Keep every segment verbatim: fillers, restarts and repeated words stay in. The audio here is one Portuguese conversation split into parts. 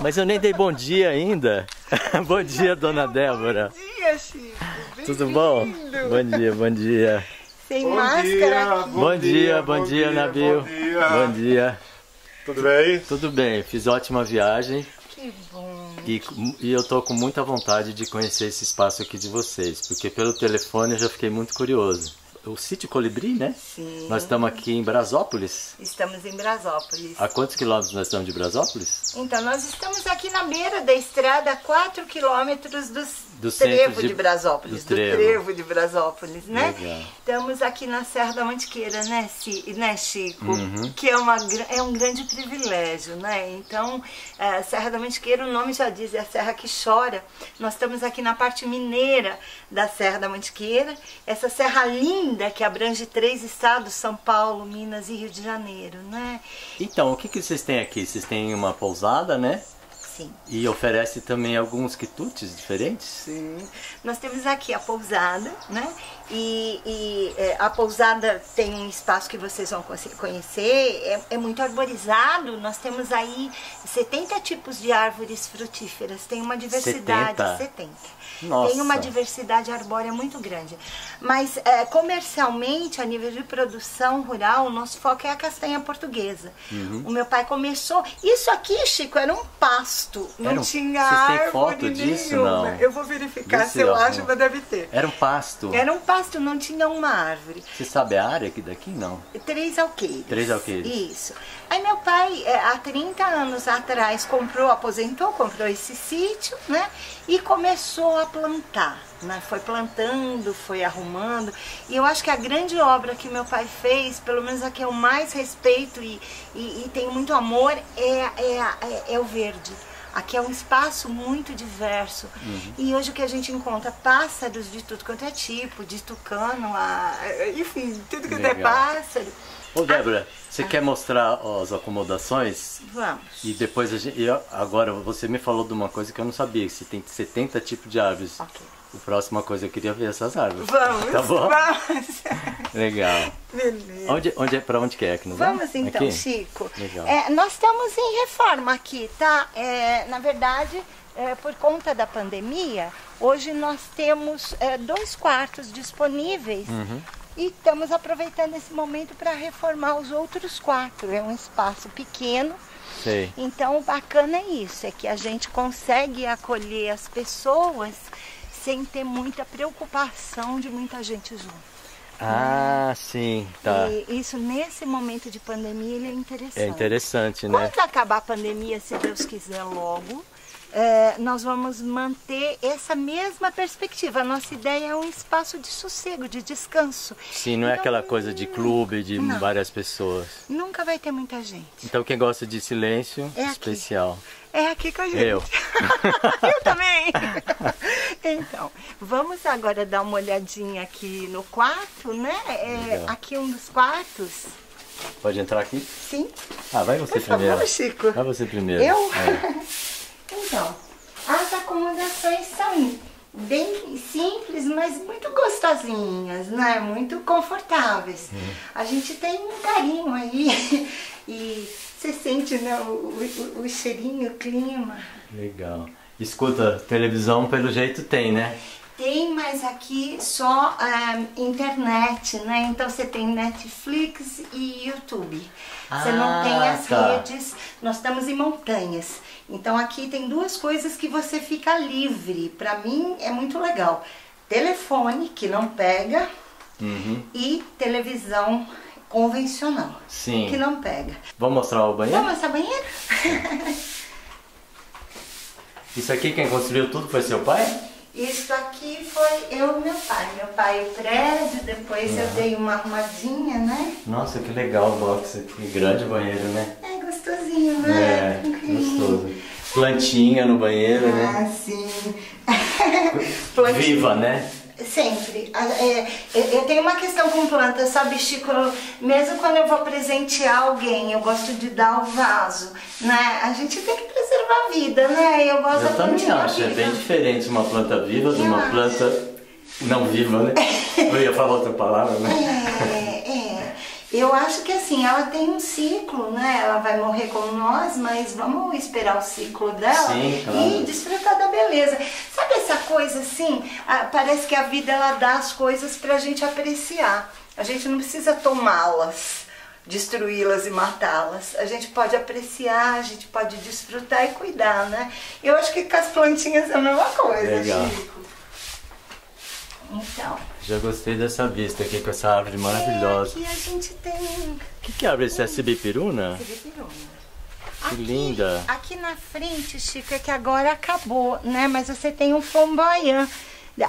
Mas eu nem dei bom dia ainda. Bom dia, dona Débora. Bom dia, Chico. Tudo bom? Bom dia, bom dia. Sem bom máscara dia, aqui. Bom, bom dia, bom dia, dia Nabil. Bom dia. Bom dia. Tudo bem? Tudo bem. Fiz ótima viagem. Que bom. E, e eu tô com muita vontade de conhecer esse espaço aqui de vocês, porque pelo telefone eu já fiquei muito curioso. O Sítio Colibri, né? Sim. Nós estamos aqui em Brasópolis. Estamos em Brasópolis. A quantos quilômetros nós estamos de Brasópolis? Então, nós estamos aqui na beira da estrada, a quatro quilômetros do, do trevo de, de Brasópolis. Do trevo. do trevo de Brasópolis, né? Legal. Estamos aqui na Serra da Mantiqueira, né, Chico? Uhum. Que é, uma, é um grande privilégio, né? Então, a Serra da Mantiqueira, o nome já diz, é a Serra que chora. Nós estamos aqui na parte mineira da Serra da Mantiqueira. Essa serra linda que abrange três estados, São Paulo, Minas e Rio de Janeiro, né? Então, o que, que vocês têm aqui? Vocês têm uma pousada, né? Sim. E oferece também alguns quitutes diferentes? Sim. Nós temos aqui a pousada, né? E, e é, a pousada tem um espaço que vocês vão conhecer, é, é muito arborizado, nós temos aí setenta tipos de árvores frutíferas, tem uma diversidade... setenta? setenta. Nossa. Tem uma diversidade arbórea muito grande. Mas é, comercialmente, a nível de produção rural, o nosso foco é a castanha portuguesa. Uhum. O meu pai começou... Isso aqui, Chico, era um pasto, não era um... tinha Vocês árvore têm foto disso, nenhuma. Não? Eu vou verificar Desse se eu acho, mas deve ter. Era um pasto? Era um pasto. Não tinha uma árvore. Você sabe a área aqui daqui? Não. Três alqueires. Três alqueires. Isso. Aí meu pai, há trinta anos atrás, comprou, aposentou, comprou esse sítio, né? E começou a plantar, né? Foi plantando, foi arrumando. E eu acho que a grande obra que meu pai fez, pelo menos a que eu mais respeito e, e, e tenho muito amor, é, é, é, é o verde. Aqui é um espaço muito diverso. Uhum. E hoje o que a gente encontra? Pássaros de tudo quanto é tipo, de tucano, a... enfim, tudo quanto é pássaro. Ô Débora, ah, você ah, quer mostrar as acomodações? Vamos. E depois a gente... Eu, agora você me falou de uma coisa que eu não sabia, que você tem setenta tipos de árvores. Ok. A próxima coisa eu queria ver essas árvores. Vamos, tá bom? Vamos. Legal. Beleza. Onde, onde é, pra onde que é? Que não vamos é? Então, aqui? Chico. Legal. É, nós estamos em reforma aqui, tá? É, na verdade, é, por conta da pandemia, hoje nós temos é, dois quartos disponíveis. Uhum. E estamos aproveitando esse momento para reformar os outros quatro. É um espaço pequeno. Sei. Então, o bacana é isso, é que a gente consegue acolher as pessoas sem ter muita preocupação de muita gente junto. Ah, sim, tá. E isso, nesse momento de pandemia, ele é interessante. É interessante, né? Quando acabar a pandemia, se Deus quiser logo, é, nós vamos manter essa mesma perspectiva. A nossa ideia é um espaço de sossego, de descanso. Sim, não então, é aquela coisa de clube, de não, várias pessoas. Nunca vai ter muita gente. Então quem gosta de silêncio, é especial. Aqui. É aqui com a gente. Eu. Eu também. Então, vamos agora dar uma olhadinha aqui no quarto, né? É, aqui um dos quartos. Pode entrar aqui? Sim. Ah, vai você Por primeiro. Favor, Chico. Vai você primeiro. Eu? É. Então, as acomodações são bem simples, mas muito gostosinhas, né? Muito confortáveis. Hum. A gente tem um carinho aí e... Você sente, né, o, o, o cheirinho, o clima. Legal. Escuta, televisão pelo jeito tem, né? Tem, mas aqui só um, internet, né? Então você tem Netflix e YouTube. Ah, você não tem as tá. redes, nós estamos em montanhas. Então aqui tem duas coisas que você fica livre. Pra mim é muito legal. Telefone, que não pega, uhum. e televisão convencional, sim, que não pega. Vamos mostrar o banheiro? Vamos mostrar o banheiro? Isso aqui quem construiu tudo foi seu pai? Isso aqui foi eu e meu pai. Meu pai o prédio, depois uhum. eu dei uma arrumadinha, né? Nossa, que legal o box aqui, grande banheiro, né? É gostosinho, né? É, gostoso. Plantinha no banheiro, ah, né? Ah, sim. Viva, né? Sempre. Eu tenho uma questão com plantas, sabe, Chico? Mesmo quando eu vou presentear alguém, eu gosto de dar o vaso, né? A gente tem que preservar a vida, né? Eu gosto eu da também acho, viva. É bem diferente uma planta viva de uma planta não viva, né? Eu ia falar outra palavra, né? É, é. Eu acho que assim, ela tem um ciclo, né? Ela vai morrer como nós, mas vamos esperar o ciclo dela. Sim, claro. E desfrutar da beleza. Sabe essa coisa assim? Parece que a vida ela dá as coisas pra gente apreciar. A gente não precisa tomá-las, destruí-las e matá-las. A gente pode apreciar, a gente pode desfrutar e cuidar, né? Eu acho que com as plantinhas é a mesma coisa. Legal. Chico. Então... já gostei dessa vista aqui, com essa árvore maravilhosa. É, aqui a gente tem... O que que abre? Isso é cibipiruna? Cibipiruna. Que aqui, linda. Aqui na frente, Chico, é que agora acabou, né? Mas você tem um flamboyant.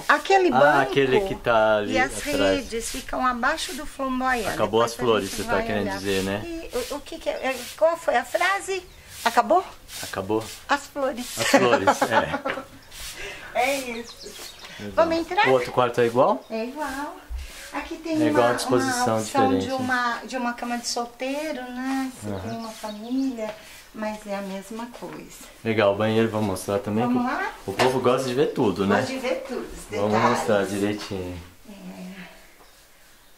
Aquele banco ah, aquele que tá ali e as atrás. Redes ficam abaixo do flamboyant. Acabou depois as flores, você está querendo dizer, né? E, o, o que que é, qual foi a frase? Acabou? Acabou. As flores. As flores, é. É isso. Legal. Vamos entrar? O outro quarto é igual? É igual. Aqui tem é igual uma, disposição uma opção diferente, de, uma, né? de uma cama de solteiro, né? Se uhum. tem uma família... mas é a mesma coisa. Legal, o banheiro vamos mostrar também. Vamos lá? O povo gosta de ver tudo, né? Gosta de ver tudo, os detalhes. Vamos mostrar direitinho.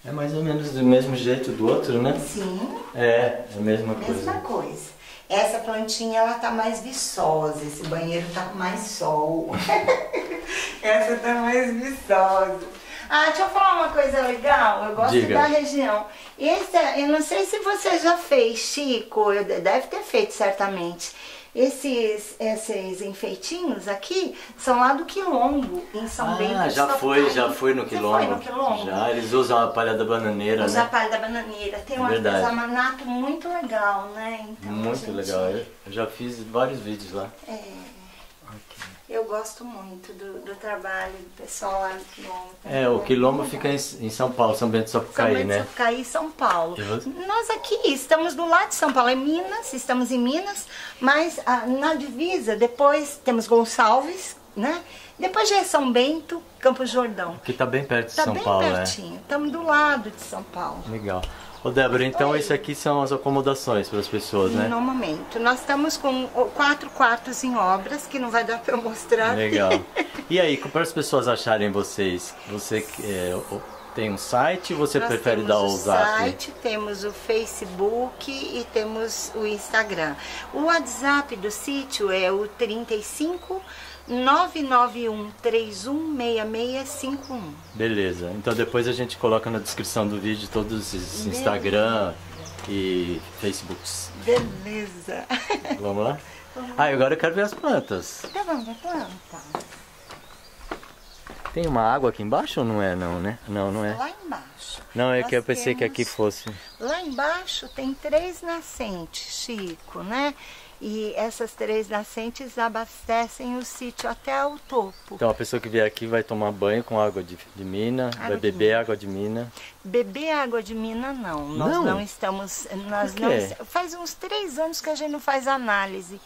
É. É mais ou menos do mesmo jeito do outro, né? Sim. É, é a mesma coisa. Mesma coisa. Essa plantinha, ela tá mais viçosa, esse banheiro tá com mais sol. Essa tá mais viçosa. Ah, deixa eu falar uma coisa legal, eu gosto Diga. da região. Esse, eu não sei se você já fez, Chico, eu, deve ter feito certamente. Esses, esses enfeitinhos aqui são lá do Quilombo, em São ah, Bento do Sapucaí. Ah, já foi, já foi no Quilombo. Você foi no Quilombo? Já, eles usam a palha da bananeira, Usa né? Usam a palha da bananeira, tem um artesanato muito legal, né? Então, muito gente... legal, eu já fiz vários vídeos lá. É. Eu gosto muito do, do trabalho do pessoal lá do Quilombo. É, o Quilombo fica em, em São Paulo, São Bento do Sapucaí, São Bento do Sapucaí, né? São Paulo. Eu... Nós aqui estamos do lado de São Paulo, é Minas, estamos em Minas, mas ah, na divisa depois temos Gonçalves, né? Depois já é São Bento, Campo Jordão. Que tá bem perto de tá São Paulo, né? Tá bem pertinho, estamos é. do lado de São Paulo. Legal. Ô Débora, então isso aqui são as acomodações para as pessoas, né? No momento. Nós estamos com quatro quartos em obras, que não vai dar para eu mostrar. Legal. E aí, para as pessoas acharem vocês, você é, tem um site, você Nós prefere dar o WhatsApp? Temos o site, temos o Facebook e temos o Instagram. O WhatsApp do sítio é o trinta e cinco, nove nove um, três um seis seis cinco um. Beleza, então depois a gente coloca na descrição do vídeo todos os Instagram e Facebooks. Beleza. Vamos lá? Vamos. Ah, agora eu quero ver as plantas. Tá bom, a planta. Tem uma água aqui embaixo ou não é não, né? Não, não é. Lá embaixo. Não, é que eu pensei temos... que aqui fosse. Lá embaixo tem três nascentes, Chico, né? E essas três nascentes abastecem o sítio até o topo. Então a pessoa que vier aqui vai tomar banho com água de, de mina, água vai beber de mina. água de mina. Beber água de mina não. Nós não, não estamos. Nós não, faz uns três anos que a gente não faz análise.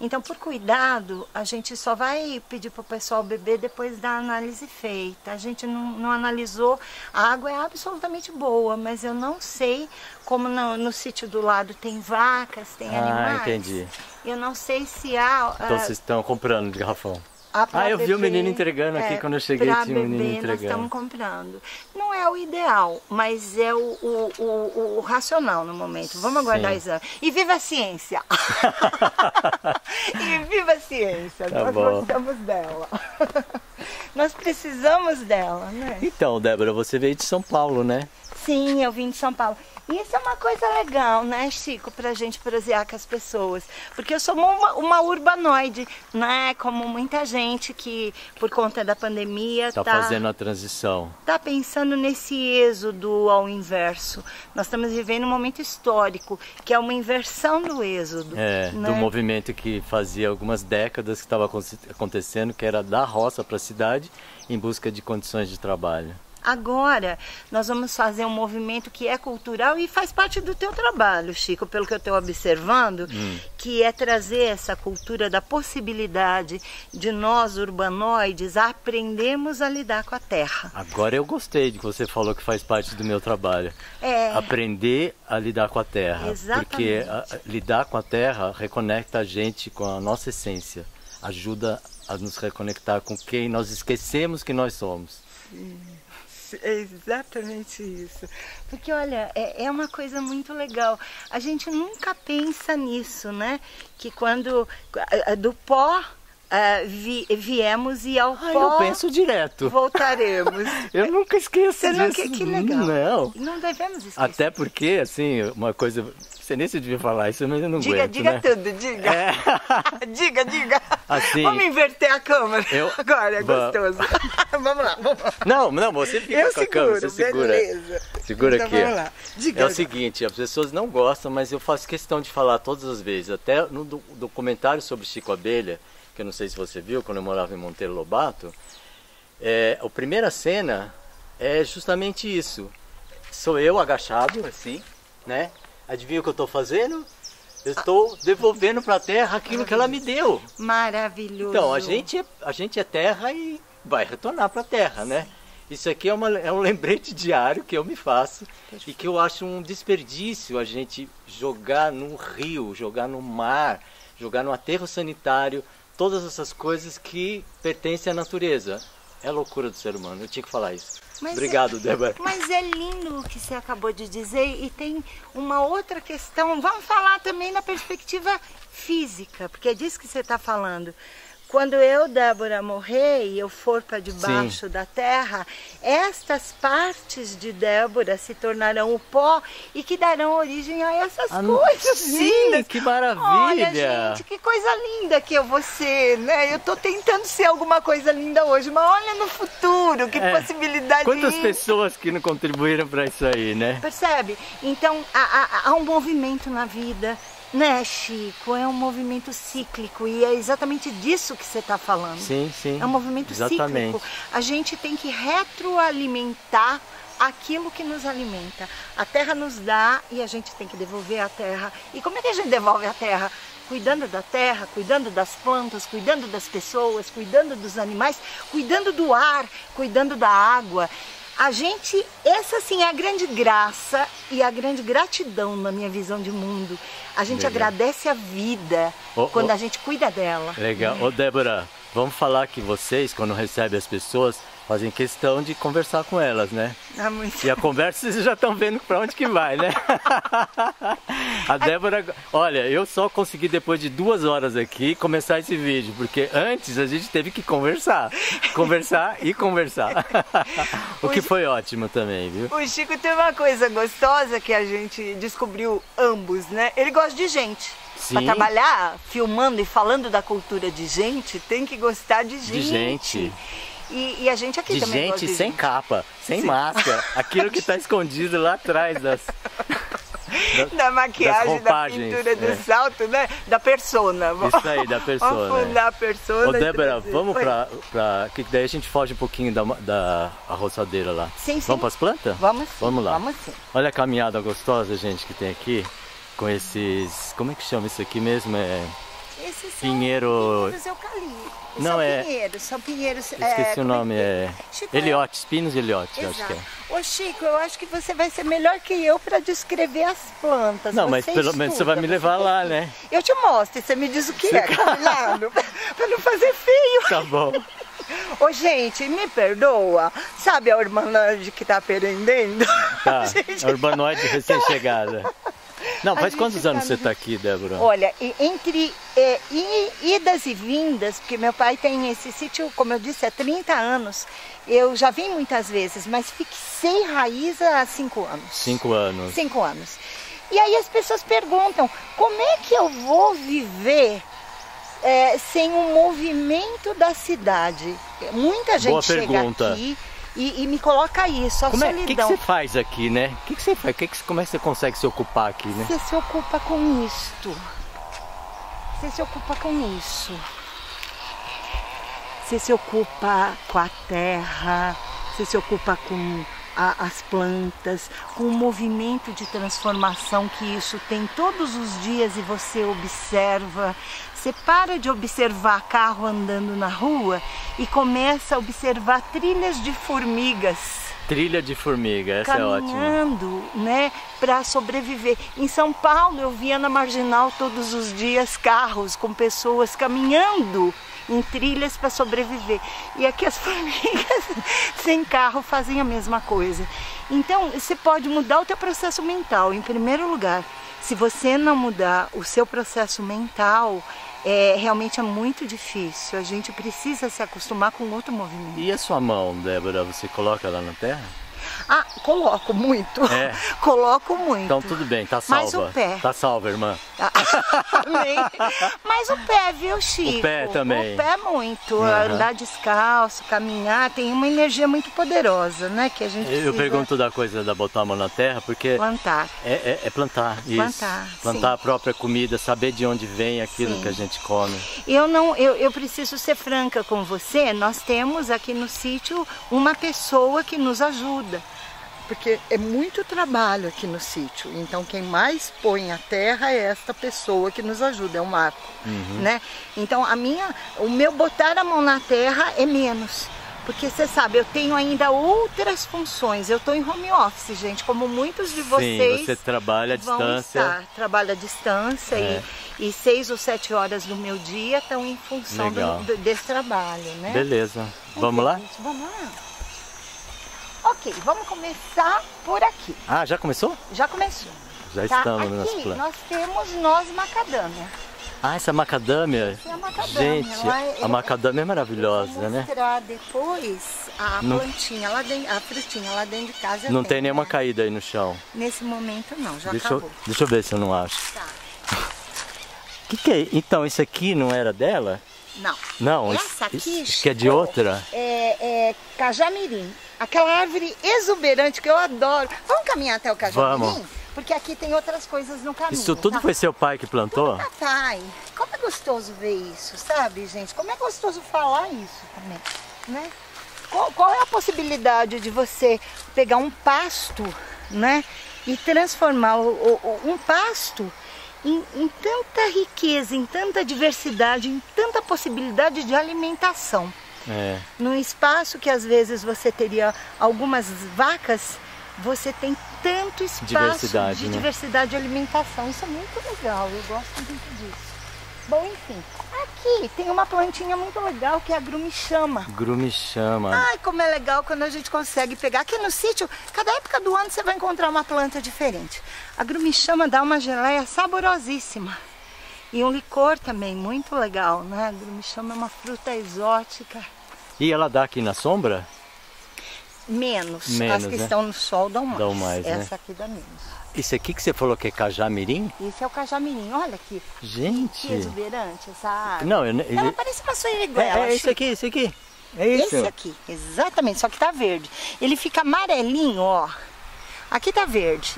Então, por cuidado, a gente só vai pedir para o pessoal beber depois da análise feita. A gente não, não analisou. A água é absolutamente boa, mas eu não sei, como no, no sítio do lado tem vacas, tem ah, animais. Ah, entendi. Eu não sei se há... Então, uh, vocês estão comprando de garrafão. Ah, eu beber, vi o menino entregando aqui é, quando eu cheguei, tinha beber, um menino entregando. Nós estamos comprando. Não é o ideal, mas é o, o, o, o racional no momento. Vamos aguardar o exame. E viva a ciência! E viva a ciência! Tá Nós bom. gostamos dela. Nós precisamos dela, né? Então, Débora, você veio de São Paulo, né? Sim, eu vim de São Paulo. Isso é uma coisa legal, né, Chico, pra gente prosear com as pessoas. Porque eu sou uma, uma urbanoide, né, como muita gente que, por conta da pandemia... Tá, tá fazendo a transição. Tá pensando nesse êxodo ao inverso. Nós estamos vivendo um momento histórico, que é uma inversão do êxodo. É, né? Do movimento que fazia algumas décadas que estava acontecendo, que era da roça para a cidade, em busca de condições de trabalho. Agora, nós vamos fazer um movimento que é cultural e faz parte do teu trabalho, Chico, pelo que eu estou observando, hum. que é trazer essa cultura da possibilidade de nós, urbanoides, aprendermos a lidar com a terra. Agora eu gostei de que você falou que faz parte do meu trabalho. É... Aprender a lidar com a terra. Exatamente. Porque a, a, lidar com a terra reconecta a gente com a nossa essência. Ajuda a nos reconectar com quem nós esquecemos que nós somos. Hum. isso, é exatamente isso. Porque, olha, é, é uma coisa muito legal. A gente nunca pensa nisso, né? Que quando do pó... Uh, vi, viemos e ao ah, pó eu penso direto. Voltaremos. Eu nunca esqueço Você disso. Nunca, que legal. Não. Não devemos esquecer. Até porque, assim, uma coisa... Você nem se devia falar isso, mas eu não diga, aguento, Diga, né? tudo, diga. É... diga, diga. Assim, vamos inverter a câmera eu... agora, é gostoso. Vamos lá, vamos lá. Não, não, você fica eu com seguro, a câmera, você segura. Beleza. Segura então, aqui. Vamos lá. Diga, é já. O seguinte, as pessoas não gostam, mas eu faço questão de falar todas as vezes. Até no documentário sobre Chico Abelha, que eu não sei se você viu, quando eu morava em Monteiro Lobato, é, a primeira cena é justamente isso. Sou eu agachado, assim, né? Adivinha o que eu estou fazendo? Eu estou devolvendo para a terra aquilo que ela me deu. Maravilhoso. Então, a gente é, a gente é terra e vai retornar para a terra, né? Isso aqui é, uma, é um lembrete diário que eu me faço e que eu acho um desperdício a gente jogar no rio, jogar no mar, jogar no aterro sanitário, todas essas coisas que pertencem à natureza. É a loucura do ser humano, eu tinha que falar isso. Mas Obrigado, é, Débora. Mas é lindo o que você acabou de dizer e tem uma outra questão. Vamos falar também na perspectiva física, porque é disso que você está falando. Quando eu, Débora, morrer e eu for para debaixo Sim. da terra, estas partes de Débora se tornarão o pó e que darão origem a essas ah, coisas Sim, lindas. Que maravilha! Olha, gente, que coisa linda que eu vou ser, né? Eu estou tentando ser alguma coisa linda hoje, mas olha no futuro, que é. possibilidade! Quantas linda. pessoas que não contribuíram para isso aí, né? Percebe? Então, há, há, há um movimento na vida. Né, Chico? É um movimento cíclico e é exatamente disso que você está falando. Sim, sim. É um movimento exatamente. cíclico. A gente tem que retroalimentar aquilo que nos alimenta. A terra nos dá e a gente tem que devolver a terra. E como é que a gente devolve a terra? Cuidando da terra, cuidando das plantas, cuidando das pessoas, cuidando dos animais, cuidando do ar, cuidando da água. A gente, essa sim é a grande graça e a grande gratidão na minha visão de mundo. A gente Legal. agradece a vida oh, quando oh. a gente cuida dela. Legal. Ô, é. oh, Débora, vamos falar que vocês, quando recebem as pessoas, fazem questão de conversar com elas, né? Ah, muito. E a conversa vocês já estão vendo para onde que vai, né? A Débora... Olha, eu só consegui depois de duas horas aqui começar esse vídeo, porque antes a gente teve que conversar. Conversar e conversar. O que foi ótimo também, viu? O Chico tem uma coisa gostosa que a gente descobriu ambos, né? Ele gosta de gente. Para trabalhar filmando e falando da cultura de gente, tem que gostar de gente. De gente. E, e a gente aqui de também gente gosta de sem gente. capa, sem Sim. máscara, aquilo que está escondido lá atrás das... Da, da maquiagem, da pintura, do é. salto, né? Da persona. Isso aí, da persona. Vamos fundar a persona. Ô, Débora, vamos pra, pra... Que daí a gente foge um pouquinho da, da roçadeira lá. Sim, sim. Vamos pras plantas? Vamos sim. Vamos lá. Vamos sim. Olha a caminhada gostosa, gente, que tem aqui. Com esses... Como é que chama isso aqui mesmo? É... Esses pinheiro... São eucaliptos. Não, são é... pinheiros, são pinheiros... Esqueci é... o nome, é... Chico, Eliotes, pinos Eliotes, eu acho que é. Ô Chico, eu acho que você vai ser melhor que eu para descrever as plantas. Não, você mas pelo menos você vai me levar você... lá, né? Eu te mostro, e você me diz o que você... é, Camilano, para não fazer feio. Tá bom. Ô, gente, me perdoa, sabe a urbanoide que tá aprendendo? Tá, gente... a urbanoide recém-chegada. Não, faz quantos anos você está aqui, Débora? Olha, entre é, idas e vindas, porque meu pai tem esse sítio, como eu disse, há trinta anos. Eu já vim muitas vezes, mas fixei raiz há cinco anos. Cinco anos. Cinco anos. E aí as pessoas perguntam, como é que eu vou viver é, sem o movimento da cidade? Muita gente Boa chega pergunta. aqui... E, e me coloca isso, a como solidão. O é, que, que você faz aqui, né? Que que você faz? Que que, como é que você consegue se ocupar aqui, né? Você se ocupa com isto. Você se ocupa com isso. Você se ocupa com a terra, você se ocupa com a, as plantas, com o movimento de transformação que isso tem todos os dias e você observa. Você para de observar carro andando na rua e começa a observar trilhas de formigas. Trilha de formiga, essa é ótima. Caminhando, né, para sobreviver. Em São Paulo, eu via na Marginal todos os dias carros com pessoas caminhando em trilhas para sobreviver. E aqui as formigas sem carro fazem a mesma coisa. Então, você pode mudar o teu processo mental, em primeiro lugar. Se você não mudar o seu processo mental, é, realmente é muito difícil. A gente precisa se acostumar com outro movimento. E a sua mão, Débora, você coloca ela na terra? Ah, coloco muito. É. Coloco muito. Então tudo bem, tá salva. Mas o pé. Tá salva, irmã. Amém. Mas o pé, viu, Chico? O pé também. O pé muito. Uhum. Andar descalço, caminhar, tem uma energia muito poderosa, né? Que a gente precisa... Eu pergunto da coisa da botar a mão na terra, porque... Plantar. É, é, é plantar, isso. Plantar, Plantar sim. a própria comida, saber de onde vem aquilo sim. que a gente come. Eu não, eu, eu preciso ser franca com você, nós temos aqui no sítio uma pessoa que nos ajuda. Porque é muito trabalho aqui no sítio, então quem mais põe a terra é esta pessoa que nos ajuda, é o Marco, uhum. né? Então a minha, o meu botar a mão na terra é menos, porque você sabe, eu tenho ainda outras funções, eu estou em home office, gente, como muitos de vocês. Sim, você trabalha à distância. Estar, trabalho à distância é. e, e seis ou sete horas do meu dia estão em função do, do, desse trabalho, né? Beleza, vamos então, lá? Gente, vamos lá. Ok, vamos começar por aqui. Ah, já começou? Já começou. Já tá? estamos no nosso plano. Nós temos noz macadâmia. Ah, essa macadâmia? Essa é a macadâmia. Gente, lá, eu, a macadâmia é maravilhosa, eu né? Vou mostrar depois a não... plantinha, lá dentro, a frutinha lá dentro de casa. Não tem nenhuma né? caída aí no chão? Nesse momento não, já deixa acabou. Eu, deixa eu ver se eu não acho. Tá. Que que é? Então, isso aqui não era dela? Não. Não, essa isso, aqui isso que é de outra? É, é cajamirim. Aquela árvore exuberante que eu adoro. Vamos caminhar até o cajamirim? Vamos. Porque aqui tem outras coisas no caminho. Isso tudo tá? foi seu pai que plantou? Tudo papai. Como é gostoso ver isso, sabe, gente? Como é gostoso falar isso também, né? Qual, qual é a possibilidade de você pegar um pasto, né? E transformar o, o, um pasto em, em tanta riqueza, em tanta diversidade, em tanta possibilidade de alimentação. É. Num espaço que às vezes você teria algumas vacas, você tem tanto espaço diversidade, de né? diversidade de alimentação. Isso é muito legal, eu gosto muito disso. Bom, enfim, aqui tem uma plantinha muito legal que é a grumichama. Grumichama. Ai, como é legal quando a gente consegue pegar. Aqui no sítio, cada época do ano você vai encontrar uma planta diferente. A grumichama dá uma geleia saborosíssima. E um licor também, muito legal, né? A grumichama é uma fruta exótica. E ela dá aqui na sombra? Menos. Menos As que né? estão no sol dão mais. Dão mais Essa né? aqui dá menos. Isso aqui que você falou que é cajamirim? Isso é o cajamirim, olha aqui. Gente! Que exuberante essa árvore. Não, eu... Ela parece uma sua. É isso aqui, isso aqui. É isso. Esse aqui, exatamente, só que tá verde. Ele fica amarelinho, ó. Aqui tá verde.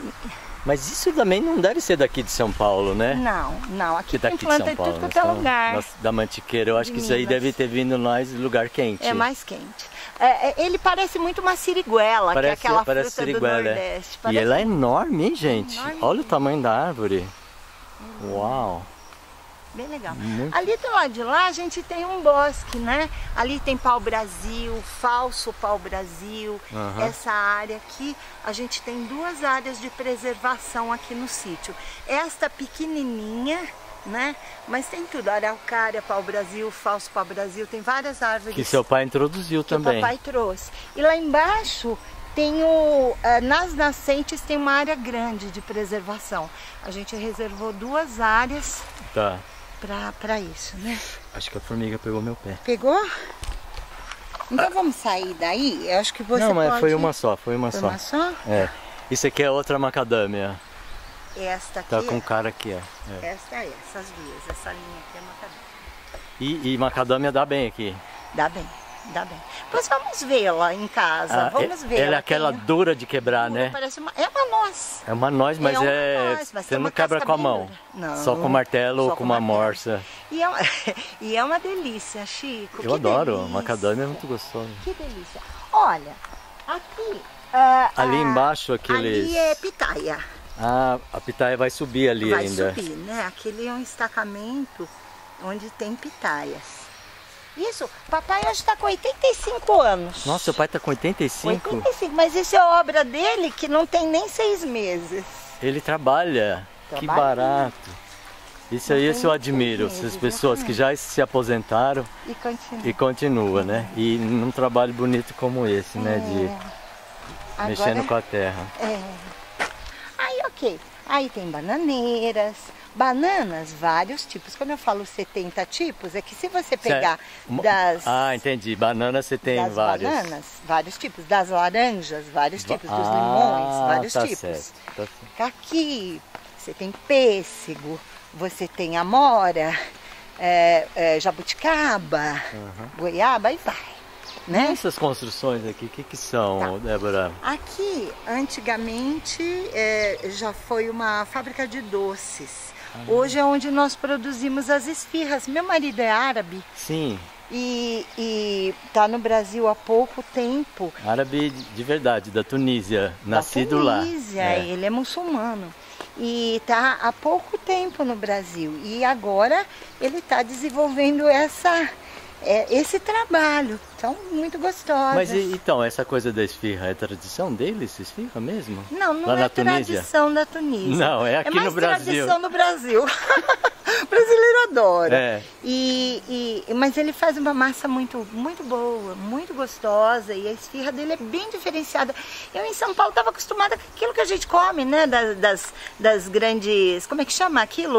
Mas isso também não deve ser daqui de São Paulo, né? Não, não. Aqui tem planta em tudo quanto é lugar. Nossa, da Mantiqueira. Eu acho que isso aí deve ter vindo nós lugar quente. É mais quente. É, ele parece muito uma siriguela, parece, que é aquela fruta siriguela, do Nordeste. Parece... E ela é enorme, hein, gente? É enorme. Olha o tamanho da árvore. Hum. Uau! Bem legal. Muito... Ali do lado de lá a gente tem um bosque, né? Ali tem pau-brasil, falso pau-brasil. Uhum. Essa área aqui, a gente tem duas áreas de preservação aqui no sítio. Esta pequenininha, né? Mas tem tudo, araucária, pau-brasil, falso pau-brasil, tem várias árvores. Que seu pai introduziu também. Que o papai trouxe. E lá embaixo... Tem o, nas nascentes tem uma área grande de preservação. A gente reservou duas áreas tá. para isso, né? Acho que a formiga pegou meu pé. Pegou? Então ah. vamos sair daí? Eu acho que você Não, mas pode... foi uma só, foi uma foi só. Uma só? É. Isso aqui é outra macadâmia. Esta aqui? Tá com cara aqui, é. é. Esta é, essas duas, essa linha aqui é macadâmia. E, e macadâmia dá bem aqui? Dá bem. Dá bem. Pois vamos vê-la em casa, ah, vamos ver. Ela é aquela tem... dura de quebrar, dura, né? Parece uma... É uma noz. É uma noz, mas é, é... Uma noz, mas você é uma não quebra com a mão, não, só com martelo só ou com, com uma morsa. E é uma... e é uma delícia, Chico. Eu que adoro, delícia. Macadâmia é muito gostosa. Que delícia. Olha, aqui... Uh, ali embaixo aqueles... Ali é pitaia. Ah, a pitaia vai subir ali vai ainda. Vai subir, né? Aquele é um estacamento onde tem pitaias. Isso, papai hoje está com oitenta e cinco anos. Nossa, seu pai está com oitenta e cinco? oitenta e cinco, mas isso é obra dele que não tem nem seis meses. Ele trabalha, trabalha. Que barato. Isso aí eu admiro, essas pessoas que já se aposentaram e continua, e continua né? E num trabalho bonito como esse, é. né? De Agora, mexendo com a terra. É. Aí, ok. Aí tem bananeiras, bananas, vários tipos. Quando eu falo setenta tipos, é que se você pegar certo. das... Ah, entendi. Banana você tem das vários. Bananas, vários tipos. Das laranjas, vários tipos. Dos limões, ah, vários tá tipos. Certo, tá certo. Caqui, você tem pêssego. Você tem amora, é, é, jabuticaba, uhum. goiaba e vai. Né? E essas construções aqui, o que, que são, tá. Débora? Aqui, antigamente, é, já foi uma fábrica de doces. Ah, Hoje é onde nós produzimos as esfirras. Meu marido é árabe. Sim. E está no Brasil há pouco tempo. Árabe de verdade, da Tunísia, da nascido Tunísia, lá. Da Tunísia, ele é muçulmano. E está há pouco tempo no Brasil e agora ele está desenvolvendo essa, é, esse trabalho, são muito gostosos. Mas e, então, essa coisa da esfirra, é tradição deles, esfirra mesmo? Não, não lá é tradição da Tunísia. Não, é aqui no Brasil. É mais tradição no Brasil. O brasileiro adora. É. E, e, mas ele faz uma massa muito, muito boa, muito gostosa e a esfirra dele é bem diferenciada. Eu em São Paulo estava acostumada com aquilo que a gente come, né? Das, das, das grandes... Como é que chama aquilo?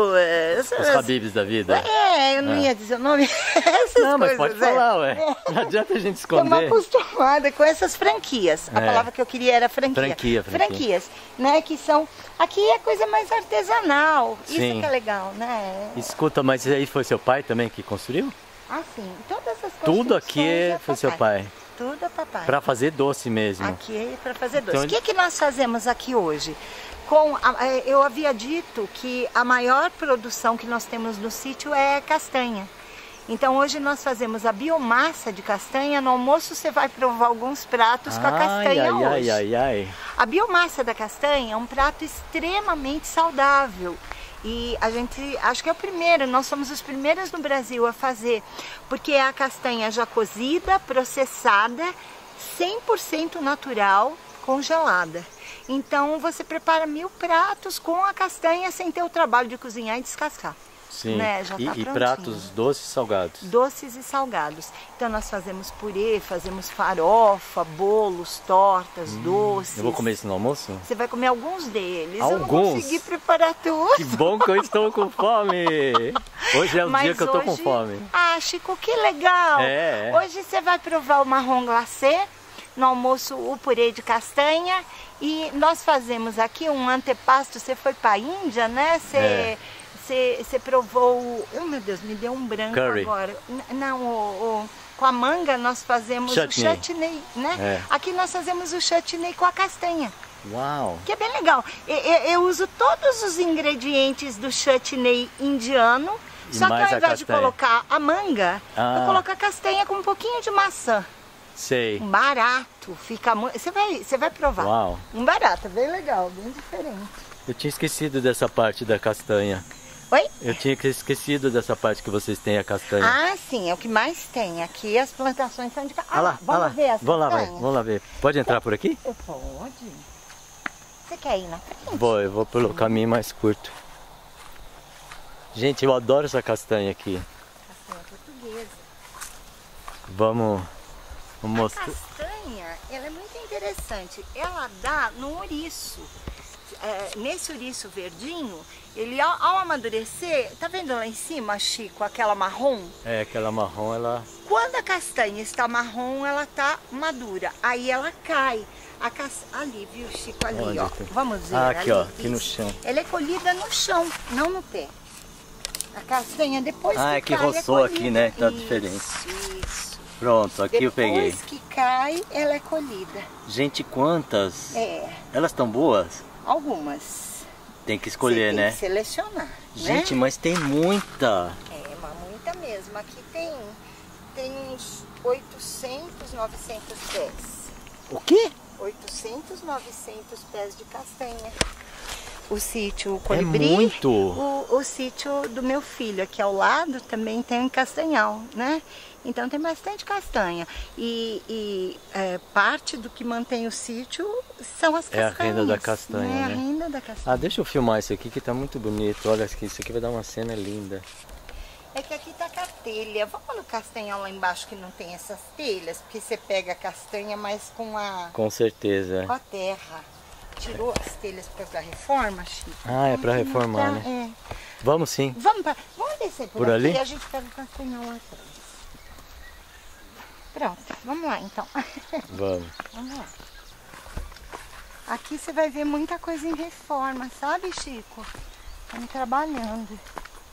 As, Os habibs da vida. É, eu não ah. ia dizer o nome. Essas não, mas coisas, pode falar, é. ué. Não adianta a gente esconder. Estou acostumada com essas franquias. A é. palavra que eu queria era franquia. Franquia, franquia. Franquias, né? Que são... Aqui é coisa mais artesanal. Sim. Isso que é legal, né? Escuta, mas aí foi seu pai também que construiu? Ah, sim. Todas essas coisas. Tudo aqui é foi papai. seu pai? Tudo é papai. Para fazer doce mesmo? Aqui é para fazer doce. Então... O que, que nós fazemos aqui hoje? Com a, eu havia dito que a maior produção que nós temos no sítio é castanha. Então hoje nós fazemos a biomassa de castanha. No almoço você vai provar alguns pratos ai, com a castanha ai, hoje. Ai, ai, ai. A biomassa da castanha é um prato extremamente saudável. E a gente, acho que é o primeiro, nós somos os primeiros no Brasil a fazer, porque é a castanha já cozida, processada, cem por cento natural, congelada. Então você prepara mil pratos com a castanha sem ter o trabalho de cozinhar e descascar. Sim, né? Já e, tá e pratos doces e salgados. Doces e salgados. Então nós fazemos purê, fazemos farofa, bolos, tortas, hum, doces. Eu vou comer isso no almoço? Você vai comer alguns deles. Alguns? Eu não consegui preparar tudo. Que bom que eu estou com fome. Hoje é o Mas dia que eu estou hoje... com fome. Ah, Chico, que legal. É, é. Hoje você vai provar o marrom glacê, no almoço o purê de castanha. E nós fazemos aqui um antepasto. Você foi para a Índia, né? Você... É. Você provou, oh meu Deus, me deu um branco Curry. agora. Não, o, o, com a manga nós fazemos chutney. o chutney, né? É. Aqui nós fazemos o chutney com a castanha. Uau! Que é bem legal. Eu, eu, eu uso todos os ingredientes do chutney indiano, e só que ao invés castanha. de colocar a manga, ah. eu coloco a castanha com um pouquinho de maçã. Sei. Um barato, fica muito... Você vai, você vai provar. Uau! Um barato, bem legal, bem diferente. Eu tinha esquecido dessa parte da castanha. Oi? Eu tinha esquecido dessa parte que vocês têm a castanha. Ah, sim, é o que mais tem. Aqui as plantações são de castanha. Ah, lá, vamos lá. ver as vamos lá, vai. Vamos lá ver. Pode entrar por aqui? Eu pode. Você quer ir na frente? Vou, eu vou pelo caminho mais curto. Gente, eu adoro essa castanha aqui. Castanha portuguesa. Vamos, vamos mostrar. A castanha, ela é muito interessante. Ela dá no ouriço. É, nesse ouriço verdinho, ele ao, ao amadurecer, tá vendo lá em cima, Chico, aquela marrom? É, aquela marrom, ela... Quando a castanha está marrom, ela tá madura, aí ela cai. A ca... Ali, viu, Chico, ali, Onde ó. Tem? Vamos ver. Ah, aqui, ali, ó, aqui isso. no chão. Ela é colhida no chão, não no pé. A castanha depois ah, que, é que cai, Ah, é que roçou aqui, né? Tá isso, diferente. Isso. Pronto, aqui depois eu peguei. Depois que cai, ela é colhida. Gente, quantas? É. Elas estão boas? Algumas. Tem que escolher, tem né? Que selecionar. Gente, né? mas tem muita. É, mas muita mesmo. Aqui tem, tem uns oitocentos, novecentos pés. O quê? oitocentos, novecentos pés de castanha. o sítio Colibri. É muito. O, o sítio do meu filho, aqui ao lado, também tem um castanhal, né? Então tem bastante castanha. E, e é, parte do que mantém o sítio são as castanhas. É a renda da castanha, né? É a renda da castanha. Ah, deixa eu filmar isso aqui que tá muito bonito. Olha, isso aqui vai dar uma cena linda. É que aqui tá com a telha. Vamos no castanhal lá embaixo que não tem essas telhas, porque você pega a castanha mais com a... Com certeza. Com a terra. Tirou as telhas para reforma, Chico? Ah, é para reformar, tá, né? É. Vamos sim. Vamos, pra... vamos descer por, por aqui ali? E a gente pega o castanhal lá atrás. Pronto, vamos lá então. Vamos. Vamos lá. Aqui você vai ver muita coisa em reforma, sabe, Chico? Estamos trabalhando.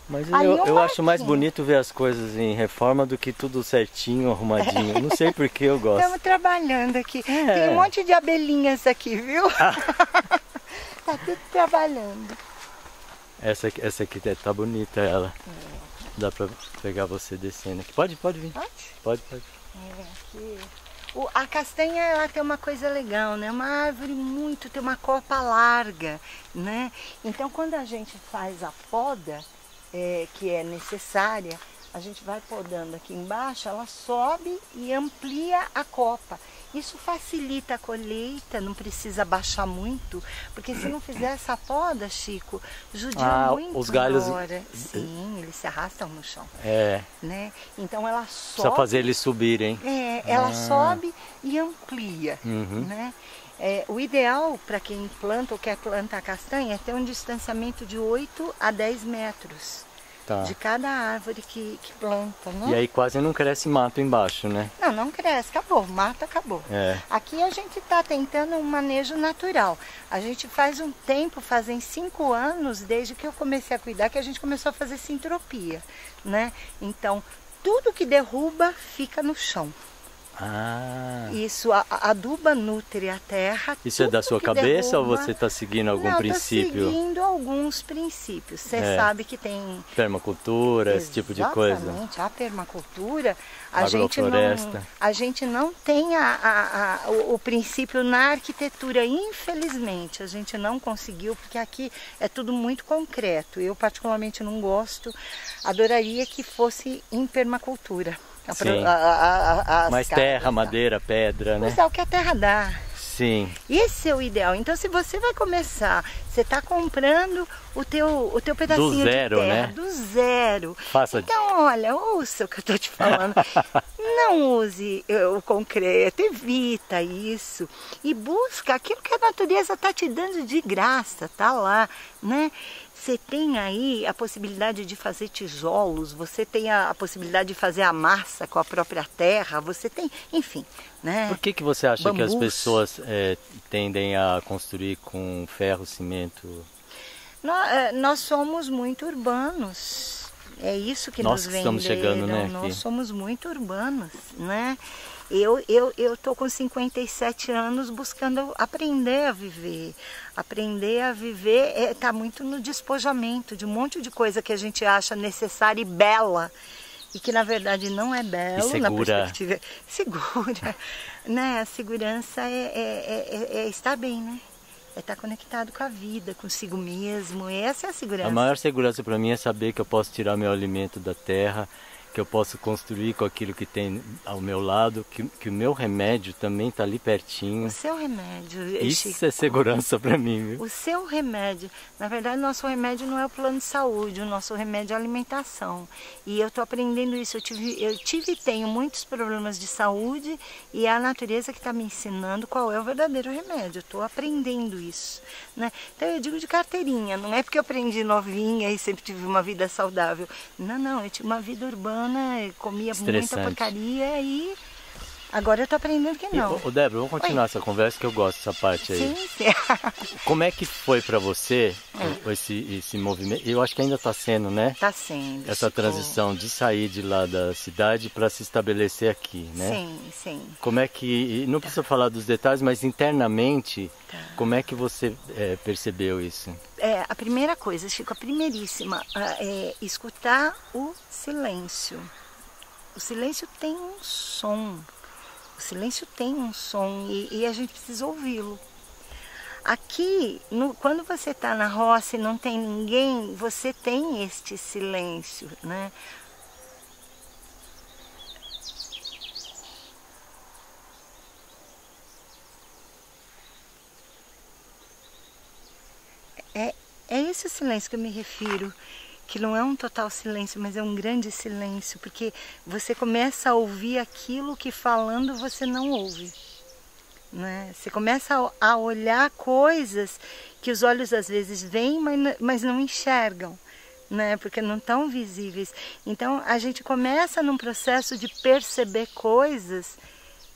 Mas eu, eu, eu acho mais bonito ver as coisas em reforma do que tudo certinho, arrumadinho. É. Não sei por que eu gosto. Estamos trabalhando aqui. É. Tem um monte de abelhinhas aqui, viu? Ah. Tá tudo trabalhando. Essa, essa aqui tá bonita, ela. É. Dá pra pegar você descendo aqui. Pode, pode vir. Pode? Pode, pode. É, aqui. O, a castanha ela tem uma coisa legal, né? Uma árvore muito, tem uma copa larga, né? Então quando a gente faz a poda, é, que é necessária, a gente vai podando aqui embaixo, ela sobe e amplia a copa. Isso facilita a colheita, não precisa baixar muito, porque se não fizer essa poda, Chico, judia ah, muito os galhos... agora. Sim, eles se arrastam no chão. É. Né? Então ela sobe... Precisa fazer eles subirem. É, ela ah. sobe e amplia. Uhum. Né? É, o ideal para quem planta ou quer plantar castanha é ter um distanciamento de oito a dez metros. Tá. De cada árvore que, que planta, né? E aí quase não cresce mato embaixo, né? Não, não cresce, acabou, mato acabou. É. Aqui a gente está tentando um manejo natural. A gente faz um tempo, fazem cinco anos, desde que eu comecei a cuidar, que a gente começou a fazer sintropia, né? Então, tudo que derruba fica no chão. Ah. Isso, aduba, nutre a terra. Isso é da sua cabeça derruba, ou você está seguindo algum não, princípio? Eu estou seguindo alguns princípios. Você é. sabe que tem... Permacultura, exatamente, esse tipo de coisa. Exatamente, a permacultura, a gente, não, a gente não tem a, a, a, o, o princípio na arquitetura, infelizmente. A gente não conseguiu, porque aqui é tudo muito concreto. Eu particularmente não gosto, adoraria que fosse em permacultura. A, a, a, mais casas, terra, tá? Madeira, pedra, né? Mas é o que a terra dá. Sim. Esse é o ideal. Então, se você vai começar, você está comprando o teu, o teu pedacinho do zero, de terra, né? Do zero. Faça... Então, olha, ouça o que eu estou te falando. Não use o concreto, evita isso. E busca aquilo que a natureza está te dando de graça, tá lá, né? Você tem aí a possibilidade de fazer tijolos, você tem a, a possibilidade de fazer a massa com a própria terra, você tem, enfim, né? Por que que você acha Bambus. que as pessoas é, tendem a construir com ferro, cimento? Nós, nós somos muito urbanos, é isso que nós nos venderam, estamos chegando, né, nós aqui. somos muito urbanos, né? Eu, eu, eu tô com cinquenta e sete anos buscando aprender a viver. Aprender a viver é, tá muito no despojamento de um monte de coisa que a gente acha necessária e bela. E que na verdade não é belo na perspectiva. Segura. Né? A segurança é, é, é, é estar bem, né? É estar conectado com a vida, consigo mesmo. Essa é a segurança. A maior segurança para mim é saber que eu posso tirar meu alimento da terra, que eu posso construir com aquilo que tem ao meu lado, que, que o meu remédio também está ali pertinho. O seu remédio. Isso, Chico, é segurança para mim, viu? O seu remédio. Na verdade, o nosso remédio não é o plano de saúde, o nosso remédio é a alimentação. E eu estou aprendendo isso. Eu tive, eu tive e tenho muitos problemas de saúde e é a natureza que está me ensinando qual é o verdadeiro remédio. Eu estou aprendendo isso, né? Então, eu digo de carteirinha. Não é porque eu aprendi novinha e sempre tive uma vida saudável. Não, não. Eu tive uma vida urbana. Né? Comia muita porcaria e agora eu tô aprendendo que não. Ô Débora, vamos continuar Oi. essa conversa que eu gosto dessa parte aí. Sim, sim. Como é que foi para você é. esse, esse movimento? Eu acho que ainda tá sendo, né? Tá sendo. Essa Chico. transição de sair de lá da cidade para se estabelecer aqui, né? Sim, sim. Como é que, não precisa tá. falar dos detalhes, mas internamente, tá. como é que você é, percebeu isso? É, a primeira coisa, Chico, a primeiríssima, é escutar o silêncio. O silêncio tem um som. O silêncio tem um som e, e a gente precisa ouvi-lo. Aqui, no, quando você está na roça e não tem ninguém, você tem este silêncio, né? É, é esse silêncio que eu me refiro, que não é um total silêncio, mas é um grande silêncio, porque você começa a ouvir aquilo que falando você não ouve, né? Você começa a olhar coisas que os olhos às vezes veem, mas não enxergam, né? Porque não estão visíveis. Então a gente começa num processo de perceber coisas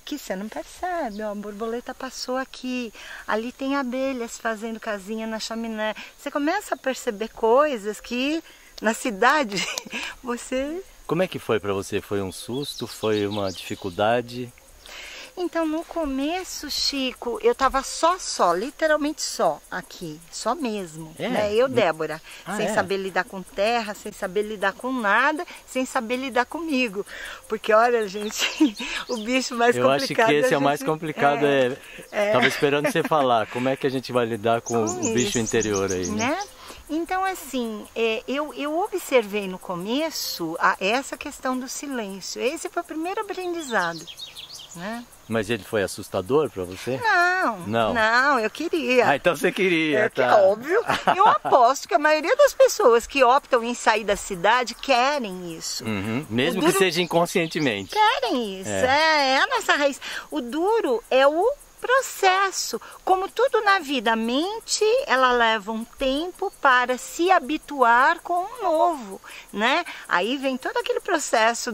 que você não percebe. Ó, a borboleta passou aqui, ali tem abelhas fazendo casinha na chaminé. Você começa a perceber coisas que na cidade você... Como é que foi para você? Foi um susto? Foi uma dificuldade? Então, no começo, Chico, eu tava só, só, literalmente só aqui, só mesmo, é, né? Eu, Débora, ah, sem é? saber lidar com terra, sem saber lidar com nada, sem saber lidar comigo, porque olha, gente, o bicho mais eu complicado... Eu acho que esse gente... é o mais complicado, é, é... é... tava esperando você falar, como é que a gente vai lidar com, com o bicho isso, interior aí, né? né? Então, assim, eu, eu observei no começo a, essa questão do silêncio, esse foi o primeiro aprendizado, né? Mas ele foi assustador para você? Não, não, não, eu queria. Ah, então você queria, é, tá. É óbvio. Eu aposto que a maioria das pessoas que optam em sair da cidade querem isso. Uhum. Mesmo duro... que seja inconscientemente. Querem isso, é. É, é a nossa raiz. O duro é o processo. Como tudo na vida, a mente, ela leva um tempo para se habituar com o novo, né? Aí vem todo aquele processo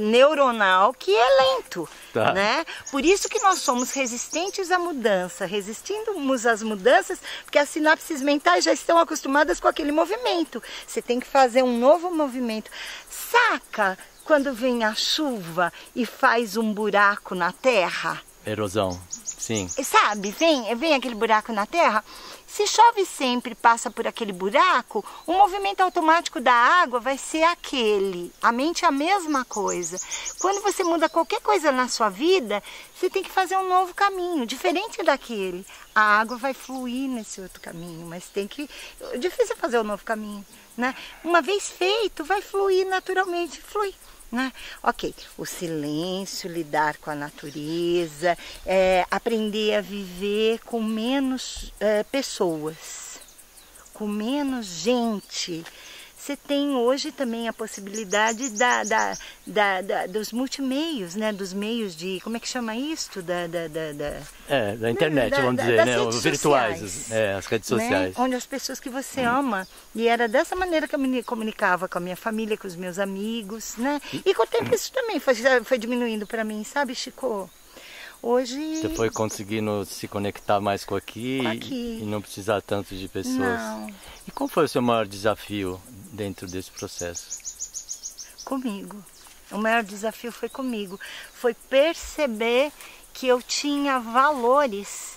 neuronal que é lento, tá, né? Por isso que nós somos resistentes à mudança, resistimos às mudanças, porque as sinapses mentais já estão acostumadas com aquele movimento. Você tem que fazer um novo movimento. Saca quando vem a chuva e faz um buraco na terra? Erosão. Sim. Sabe, vem, vem aquele buraco na terra, se chove sempre, passa por aquele buraco, o movimento automático da água vai ser aquele. A mente é a mesma coisa. Quando você muda qualquer coisa na sua vida, você tem que fazer um novo caminho, diferente daquele. A água vai fluir nesse outro caminho, mas tem que... É difícil fazer um novo caminho, né? Uma vez feito, vai fluir naturalmente, flui. Né? Ok, o silêncio, lidar com a natureza, é, aprender a viver com menos é, pessoas, com menos gente. Você tem hoje também a possibilidade da, da, da, da, dos multimeios, né? Dos meios de... Como é que chama isso? Da, da, da, da, é, da internet, da, vamos da, dizer, né? Os virtuais, sociais, é, as redes sociais. Né? Onde as pessoas que você hum. ama. E era dessa maneira que eu me comunicava com a minha família, com os meus amigos, né? E com o tempo isso também foi, foi diminuindo para mim, sabe, Chico? Hoje... Você foi conseguindo se conectar mais com aqui, aqui. E, e não precisar tanto de pessoas. Não. E qual foi o seu maior desafio dentro desse processo? Comigo. O maior desafio foi comigo. Foi perceber que eu tinha valores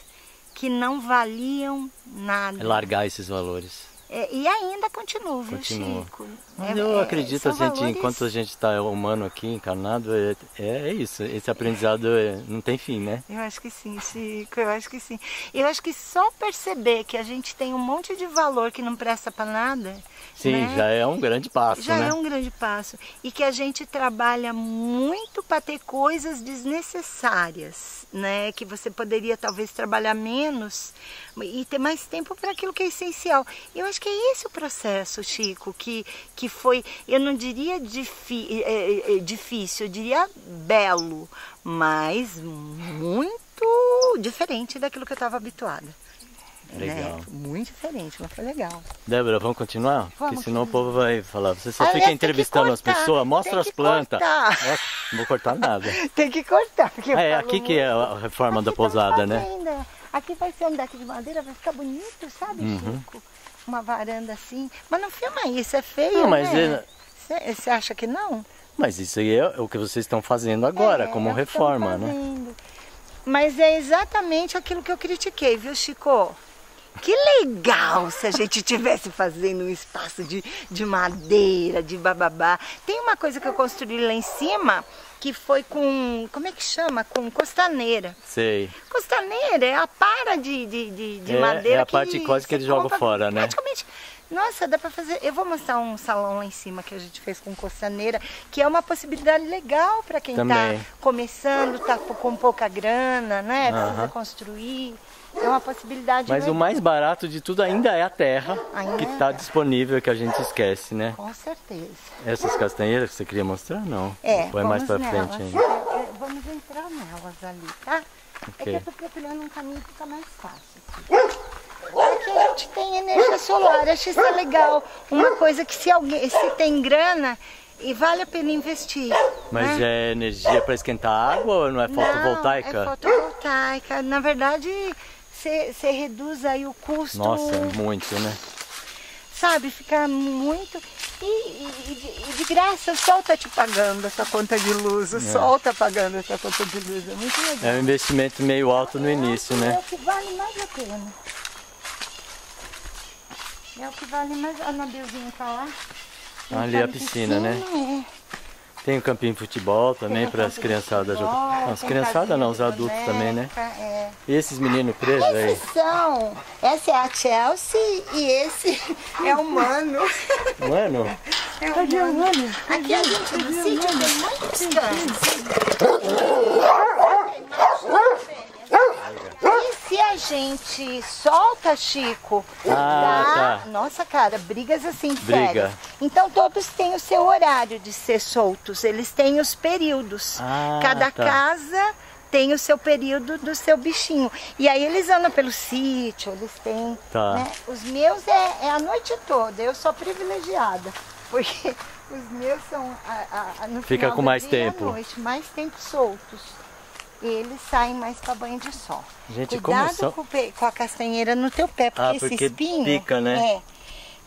que não valiam nada. É largar esses valores. É, e ainda continuo, viu, Chico? É, eu acredito, é, assim, valores... enquanto a gente está humano aqui, encarnado, é, é isso. Esse aprendizado é, não tem fim, né? Eu acho que sim, Chico, eu acho que sim. Eu acho que só perceber que a gente tem um monte de valor que não presta para nada... Sim, né? Já é um grande passo, já, né? É um grande passo. E que a gente trabalha muito para ter coisas desnecessárias, né? Que você poderia, talvez, trabalhar menos e ter mais tempo para aquilo que é essencial. Eu acho que é esse o processo, Chico, que, que foi, eu não diria difi, é, é, difícil, eu diria belo, mas muito diferente daquilo que eu estava habituada. Legal. Né? Muito diferente, mas foi legal. Débora, vamos continuar? Vamos. Porque senão o povo vai falar, você só aliás, fica entrevistando cortar, as pessoas, mostra as plantas. Nossa, não vou cortar nada. Tem que cortar. Porque ah, é aqui muito. Que é a reforma aqui da pousada, né? Ainda. Aqui vai ser um deck de madeira, vai ficar bonito, sabe, uhum. Chico? Uma varanda assim. Mas não filma isso, é feio, não, mas né? Você ele... acha que não? Mas isso aí é o que vocês estão fazendo agora, é, como reforma, né? Mas é exatamente aquilo que eu critiquei, viu, Chico? Que legal se a gente estivesse fazendo um espaço de, de madeira, de bababá. Tem uma coisa que eu construí lá em cima, que foi com, como é que chama? Com costaneira. Sei. Costaneira é a para de, de, de, de é, madeira. É a que parte quase que ele joga fora, né? Praticamente. Nossa, dá pra fazer... Eu vou mostrar um salão lá em cima que a gente fez com costaneira, que é uma possibilidade legal pra quem também tá começando, tá com pouca grana, né? Precisa uh-huh. construir... É uma possibilidade. Mas mesmo. O mais barato de tudo ainda é a terra ainda que está é. disponível, que a gente esquece, né? Com certeza. Essas castanheiras que você queria mostrar, não? É, vai mais para frente ainda. É, vamos entrar nelas ali, tá? Okay. É que eu estou procurando um caminho que fica mais fácil. Aqui a gente tem energia solar, acho isso legal. Uma coisa que se alguém se tem grana... E vale a pena investir. Mas né? é energia para esquentar a água ou não é fotovoltaica? Não, é fotovoltaica. Na verdade, você reduz aí o custo... Nossa, muito, né? Sabe, fica muito... E, e, e de graça, o sol tá te pagando essa conta de luz. O é. sol tá pagando essa conta de luz. É muito legal. É um investimento meio alto no é, início, é né? É o que vale mais a pena. É o que vale mais... A Nabilzinha tá lá. Ali a piscina, piscina né? É. Tem o campinho de futebol também para as criançadas jogar. As criançadas não, os adultos boneca, também, né? É. E esses meninos presos esses aí? São, essa é a Chelsea e esse é o Mano. Mano? É o Mano. Mano. Aqui a gente no sítio tem muitos cães. E se a gente solta, Chico, ah, dá... tá. Nossa, cara, brigas assim Briga. sérias. Então todos têm o seu horário de ser soltos, eles têm os períodos. Ah, Cada tá. casa tem o seu período do seu bichinho. E aí eles andam pelo sítio, eles têm... Tá. Né? Os meus é, é a noite toda, eu sou privilegiada, porque os meus são a, a, no Fica final com mais tempo. Noite, mais tempo soltos. Eles saem mais para banho de sol. Gente, Cuidado como com, só... com a castanheira no teu pé, porque, ah, porque esse espinho... pica, né? É.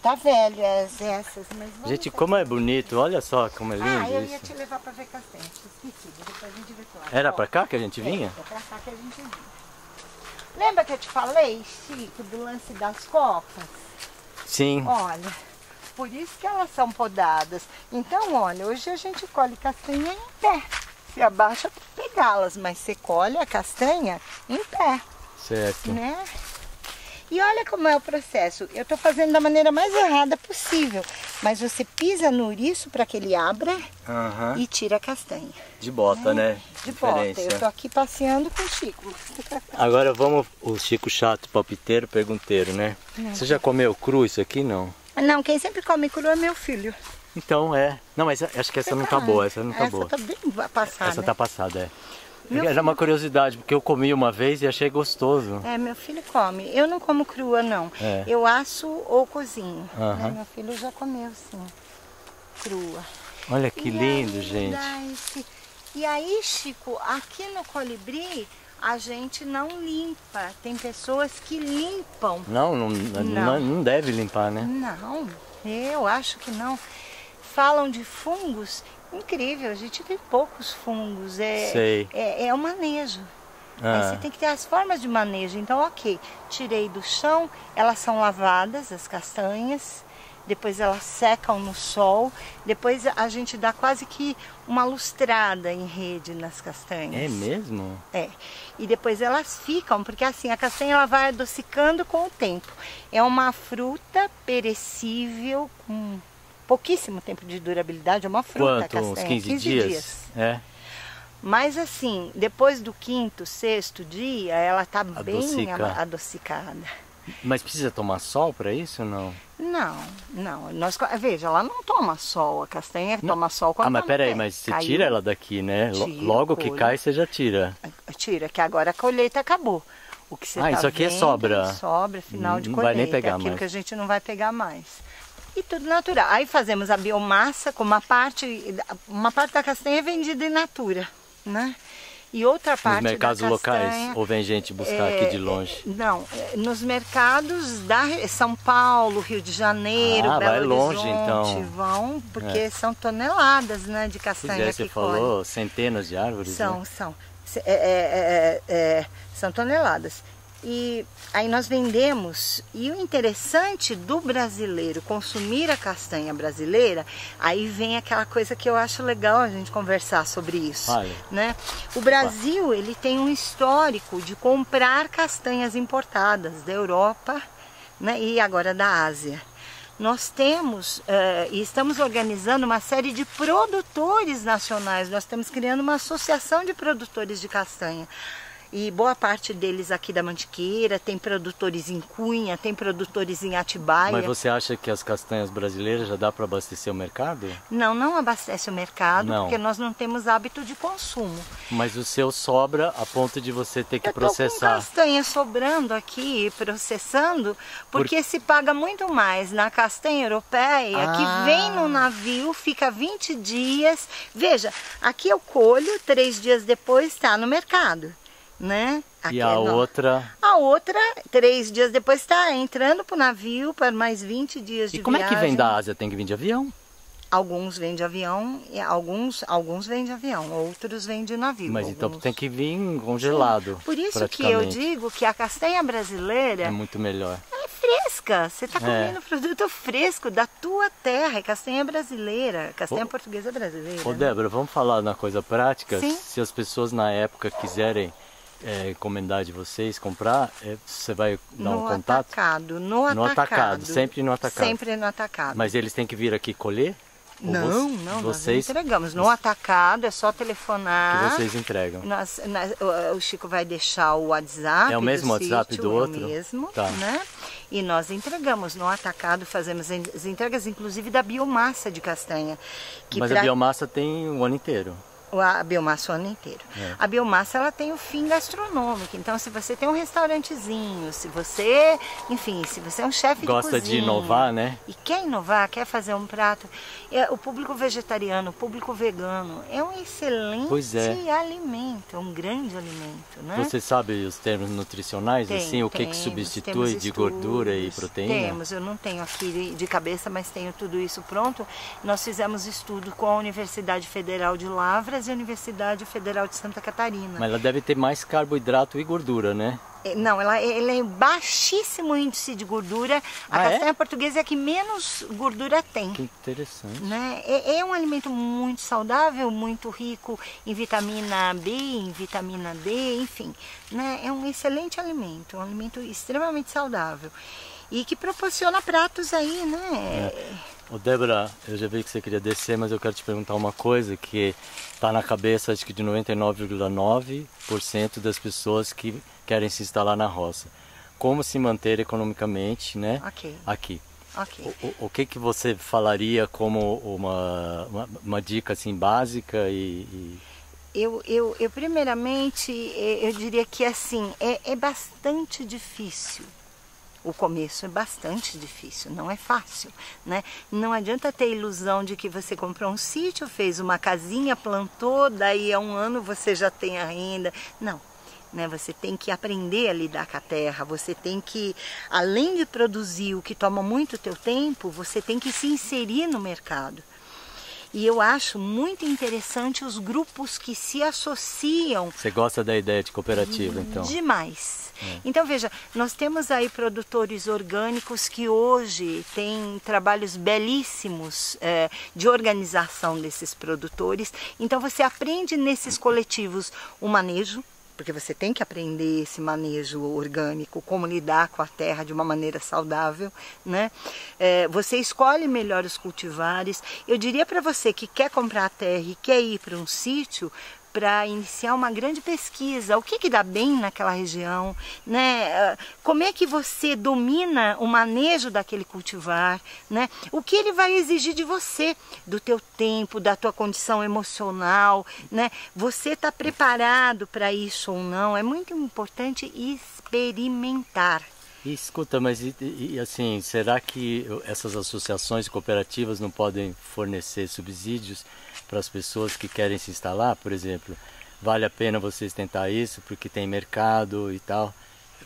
Tá velhas essas, mas... Gente, como é bonito, olha só como é lindo isso. Ah, eu ia isso. te levar pra ver castanha, esqueci, depois a gente vê lá. Era pra cá que a gente vinha? Era pra cá que a gente vinha. Lembra que eu te falei, Chico, do lance das copas? Sim. Olha, por isso que elas são podadas. Então, olha, hoje a gente colhe castanha em pé. Se abaixa pra pegá-las, mas você colhe a castanha em pé. Certo. Né? E olha como é o processo, eu estou fazendo da maneira mais errada possível, mas você pisa no ouriço para que ele abra uhum. e tira a castanha. De bota, é. né? De Diferença. bota, eu estou aqui passeando com o Chico. Agora vamos, o Chico chato, palpiteiro, pergunteiro, né? Não. Você já comeu cru isso aqui, não? Não, quem sempre come cru é meu filho. Então é, não, mas acho que essa não tá boa, essa não tá essa boa. Essa tá bem passada. Essa né? tá passada, é. Meu Era filho... uma curiosidade, porque eu comi uma vez e achei gostoso. É, meu filho come. Eu não como crua, não. É. Eu asso ou cozinho. Uhum. Né? Meu filho já comeu, sim. Crua. Olha que e lindo, aí, gente. Esse... E aí, Chico, aqui no Colibri, a gente não limpa. Tem pessoas que limpam. Não, não, não. não deve limpar, né? Não, eu acho que não. Falam de fungos... Incrível, a gente tem poucos fungos, é, Sei. é, é o manejo. Ah. Você tem que ter as formas de manejo. Então, ok, tirei do chão, elas são lavadas, as castanhas, depois elas secam no sol, depois a gente dá quase que uma lustrada em rede nas castanhas. É mesmo? É. E depois elas ficam, porque assim, a castanha ela vai adocicando com o tempo. É uma fruta perecível com... pouquíssimo tempo de durabilidade, é uma fruta. Quanto? Castanha. Uns quinze dias? dias. É. Mas assim, depois do quinto, sexto dia, ela tá bem adocicada. Mas precisa tomar sol para isso ou não? Não, não. Nós, veja, ela não toma sol, a castanha não. toma sol quando Ah, mas peraí, mas você Caiu. tira ela daqui, né? Tira, Logo que cai, você já tira. Tira, que agora a colheita acabou. O que você ah, tá isso aqui vendo, é sobra? Sobra, final de não colheita. Vai nem pegar é aquilo mais. que a gente não vai pegar mais. E tudo natural. Aí fazemos a biomassa com uma parte, uma parte da castanha é vendida em natura, né? E outra parte da castanha... Nos mercados locais? Ou vem gente buscar é, aqui de longe? Não, nos mercados da São Paulo, Rio de Janeiro, ah, Belo vai Horizonte, longe, então. vão, porque é. são toneladas né, de castanha que Você falou, colhe. centenas de árvores, São, né? são. É, é, é, é, são toneladas. E aí nós vendemos. E o interessante do brasileiro consumir a castanha brasileira, aí vem aquela coisa que eu acho legal a gente conversar sobre isso, vale, né? O Brasil, ele tem um histórico de comprar castanhas importadas da Europa, né, e agora da Ásia. Nós temos uh, e estamos organizando uma série de produtores nacionais. Nós estamos criando uma associação de produtores de castanha. E boa parte deles aqui da Mantiqueira, tem produtores em Cunha, tem produtores em Atibaia. Mas você acha que as castanhas brasileiras já dá para abastecer o mercado? Não, não abastece o mercado, não, porque nós não temos hábito de consumo. Mas o seu sobra a ponto de você ter que processar. Eu tô com castanha sobrando aqui, processando, porque Por... se paga muito mais na castanha europeia, ah, que vem no navio, fica vinte dias. Veja, aqui eu colho, três dias depois está no mercado, né? Aqui e a é outra? A outra, três dias depois, está entrando para o navio para mais vinte dias de viagem. E como é que vem da Ásia? Tem que vir de avião? Alguns vêm de avião, alguns, alguns vêm de avião, outros vêm de navio. Mas alguns... então tem que vir congelado. Sim. Por isso que eu digo que a castanha brasileira... é muito melhor. É fresca, você está comendo é. produto fresco da tua terra, é castanha brasileira, castanha ô, portuguesa brasileira. Ô, né? Débora, vamos falar na coisa prática? Sim. Se as pessoas na época quiserem... é, encomendar de vocês, comprar, é, você vai dar no um contato? Atacado, no, no atacado, atacado, sempre no atacado. Sempre no atacado. Mas eles têm que vir aqui colher? Não, você, não, vocês... nós entregamos. No atacado é só telefonar. Que vocês entregam. Nós, nós, o Chico vai deixar o WhatsApp. É o mesmo do WhatsApp sítio, do outro? É o mesmo, tá, né? E nós entregamos no atacado, fazemos as entregas, inclusive da biomassa de castanha. Que Mas pra... a biomassa tem o ano inteiro? A biomassa o ano inteiro. É. A biomassa, ela tem o fim gastronômico. Então, se você tem um restaurantezinho, se você, enfim, se você é um chefe de cozinha... gosta de inovar, né? E quer inovar, quer fazer um prato... é, o público vegetariano, o público vegano, é um excelente pois é. alimento, um grande alimento, né? Você sabe os termos nutricionais, tem, assim, o que, que substitui de gordura e proteína? Temos, eu não tenho aqui de cabeça, mas tenho tudo isso pronto. Nós fizemos estudo com a Universidade Federal de Lavras e Universidade Federal de Santa Catarina. Mas ela deve ter mais carboidrato e gordura, né? Não, ela, ela é baixíssimo índice de gordura. A ah, castanha é? portuguesa é a que menos gordura tem. Que interessante. Né? É, é um alimento muito saudável, muito rico em vitamina B, em vitamina D, enfim. Né? É um excelente alimento, um alimento extremamente saudável. E que proporciona pratos aí, né? É. Ô Débora, eu já vi que você queria descer, mas eu quero te perguntar uma coisa que está na cabeça, acho que de noventa e nove vírgula nove por cento das pessoas que querem se instalar na roça. Como se manter economicamente, né? Okay. Aqui. Okay. O, o que que você falaria como uma, uma, uma dica assim, básica e... e... Eu, eu, eu primeiramente, eu diria que assim, é, é bastante difícil. O começo é bastante difícil, não é fácil, né? Não adianta ter ilusão de que você comprou um sítio, fez uma casinha, plantou, daí a um ano você já tem a renda. Não, né? Você tem que aprender a lidar com a terra, você tem que, além de produzir o que toma muito o teu tempo, você tem que se inserir no mercado. E eu acho muito interessante os grupos que se associam. Você gosta da ideia de cooperativa, então? Demais. É. Então, veja, nós temos aí produtores orgânicos que hoje têm trabalhos belíssimos é, de organização desses produtores. Então, você aprende nesses coletivos o manejo, porque você tem que aprender esse manejo orgânico, como lidar com a terra de uma maneira saudável, né? É, você escolhe melhor os cultivares. Eu diria para você que quer comprar a terra e quer ir para um sítio, para iniciar uma grande pesquisa, o que que dá bem naquela região, né? Como é que você domina o manejo daquele cultivar, né? O que ele vai exigir de você, do teu tempo, da tua condição emocional, né? Você está preparado para isso ou não? É muito importante experimentar. E, escuta, mas e, e, assim, será que essas associações cooperativas não podem fornecer subsídios para as pessoas que querem se instalar, por exemplo? Vale a pena vocês tentar isso porque tem mercado e tal?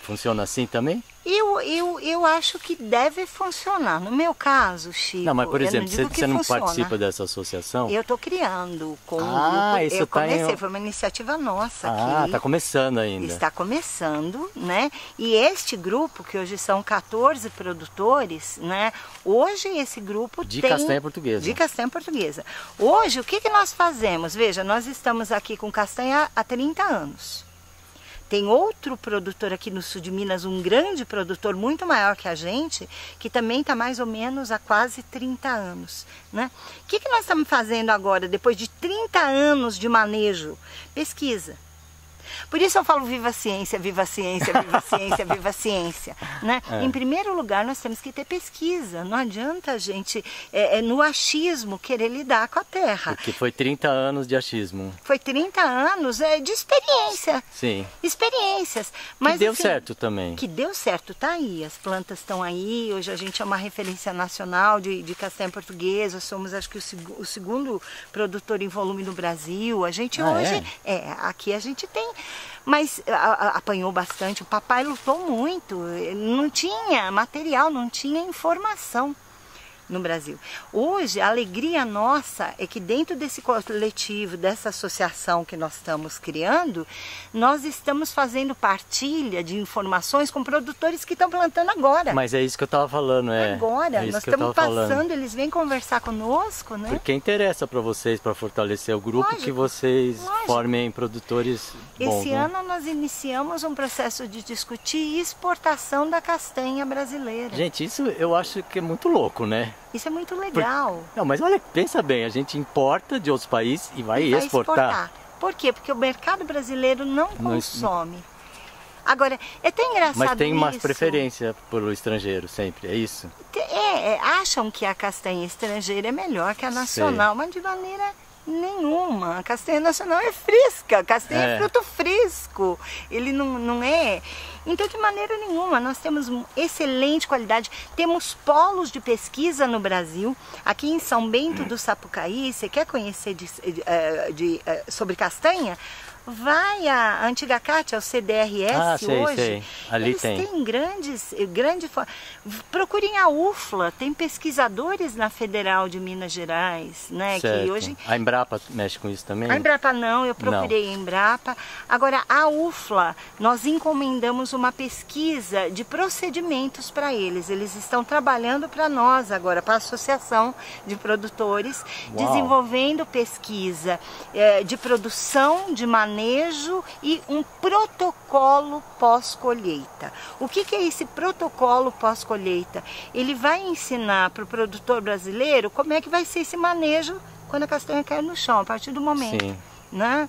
Funciona assim também? Eu, eu, eu acho que deve funcionar. No meu caso, Chico... Não, mas por exemplo, não você, você não funciona. Participa dessa associação? Eu estou criando. Com ah, um isso eu tá comecei, em... foi uma iniciativa nossa. Ah, está começando ainda. Está começando, né? E este grupo, que hoje são quatorze produtores, né? Hoje esse grupo de tem... De castanha portuguesa. De castanha portuguesa. Hoje, o que, que nós fazemos? Veja, nós estamos aqui com castanha há trinta anos. Tem outro produtor aqui no sul de Minas, um grande produtor, muito maior que a gente, que também está mais ou menos há quase trinta anos. Né? O que, que nós estamos fazendo agora, depois de trinta anos de manejo? Pesquisa. Por isso eu falo viva a ciência, viva a ciência, viva a ciência, viva a ciência. Né? É. Em primeiro lugar, nós temos que ter pesquisa. Não adianta a gente, é, é, no achismo, querer lidar com a terra. Porque foi trinta anos de achismo. Foi trinta anos é, de experiência. Sim. Experiências. Mas, que deu assim, certo também. Que deu certo, tá aí. As plantas estão aí, hoje a gente é uma referência nacional de, de castanha portuguesa, somos acho que o, o segundo produtor em volume no Brasil. A gente ah, hoje, é? é, aqui a gente tem, mas a, a, apanhou bastante, o papai lutou muito, não tinha material, não tinha informação no Brasil. Hoje, a alegria nossa é que dentro desse coletivo, dessa associação que nós estamos criando, nós estamos fazendo partilha de informações com produtores que estão plantando agora. Mas é isso que eu estava falando, é. Agora, é nós estamos passando, falando. Eles vêm conversar conosco, né? Porque interessa para vocês, para fortalecer o grupo, lógico, que vocês lógico. formem produtores bons. Esse né? ano nós iniciamos um processo de discutir exportação da castanha brasileira. Gente, isso eu acho que é muito louco, né? Isso é muito legal. Por... Não, mas olha, pensa bem, a gente importa de outros países e vai, vai exportar. exportar. Por quê? Porque o mercado brasileiro não consome. Não... Agora, é tão engraçado isso. Mas tem uma preferência pelo estrangeiro sempre, é isso? É, é, acham que a castanha estrangeira é melhor que a nacional, Sei. mas de maneira... nenhuma. A castanha nacional é fresca, a castanha é. é fruto fresco, ele não, não é. Então, de maneira nenhuma, nós temos excelente qualidade, temos polos de pesquisa no Brasil, aqui em São Bento do Sapucaí. Você quer conhecer de, de, de, sobre castanha? Vai a antiga Cátia, o C D R S ah, sei, hoje, sei. Ali eles tem. têm grandes, grande, procurem a U F L A, tem pesquisadores na Federal de Minas Gerais, né? Certo. Que hoje... A Embrapa mexe com isso também? A Embrapa não, eu procurei não. a Embrapa. Agora, a U F L A, nós encomendamos uma pesquisa de procedimentos para eles, eles estão trabalhando para nós agora, para a Associação de Produtores, Uau. desenvolvendo pesquisa é, de produção de maneira manejo e um protocolo pós-colheita. O que, que é esse protocolo pós-colheita? Ele vai ensinar para o produtor brasileiro como é que vai ser esse manejo quando a castanha cai no chão, a partir do momento. Sim. Né?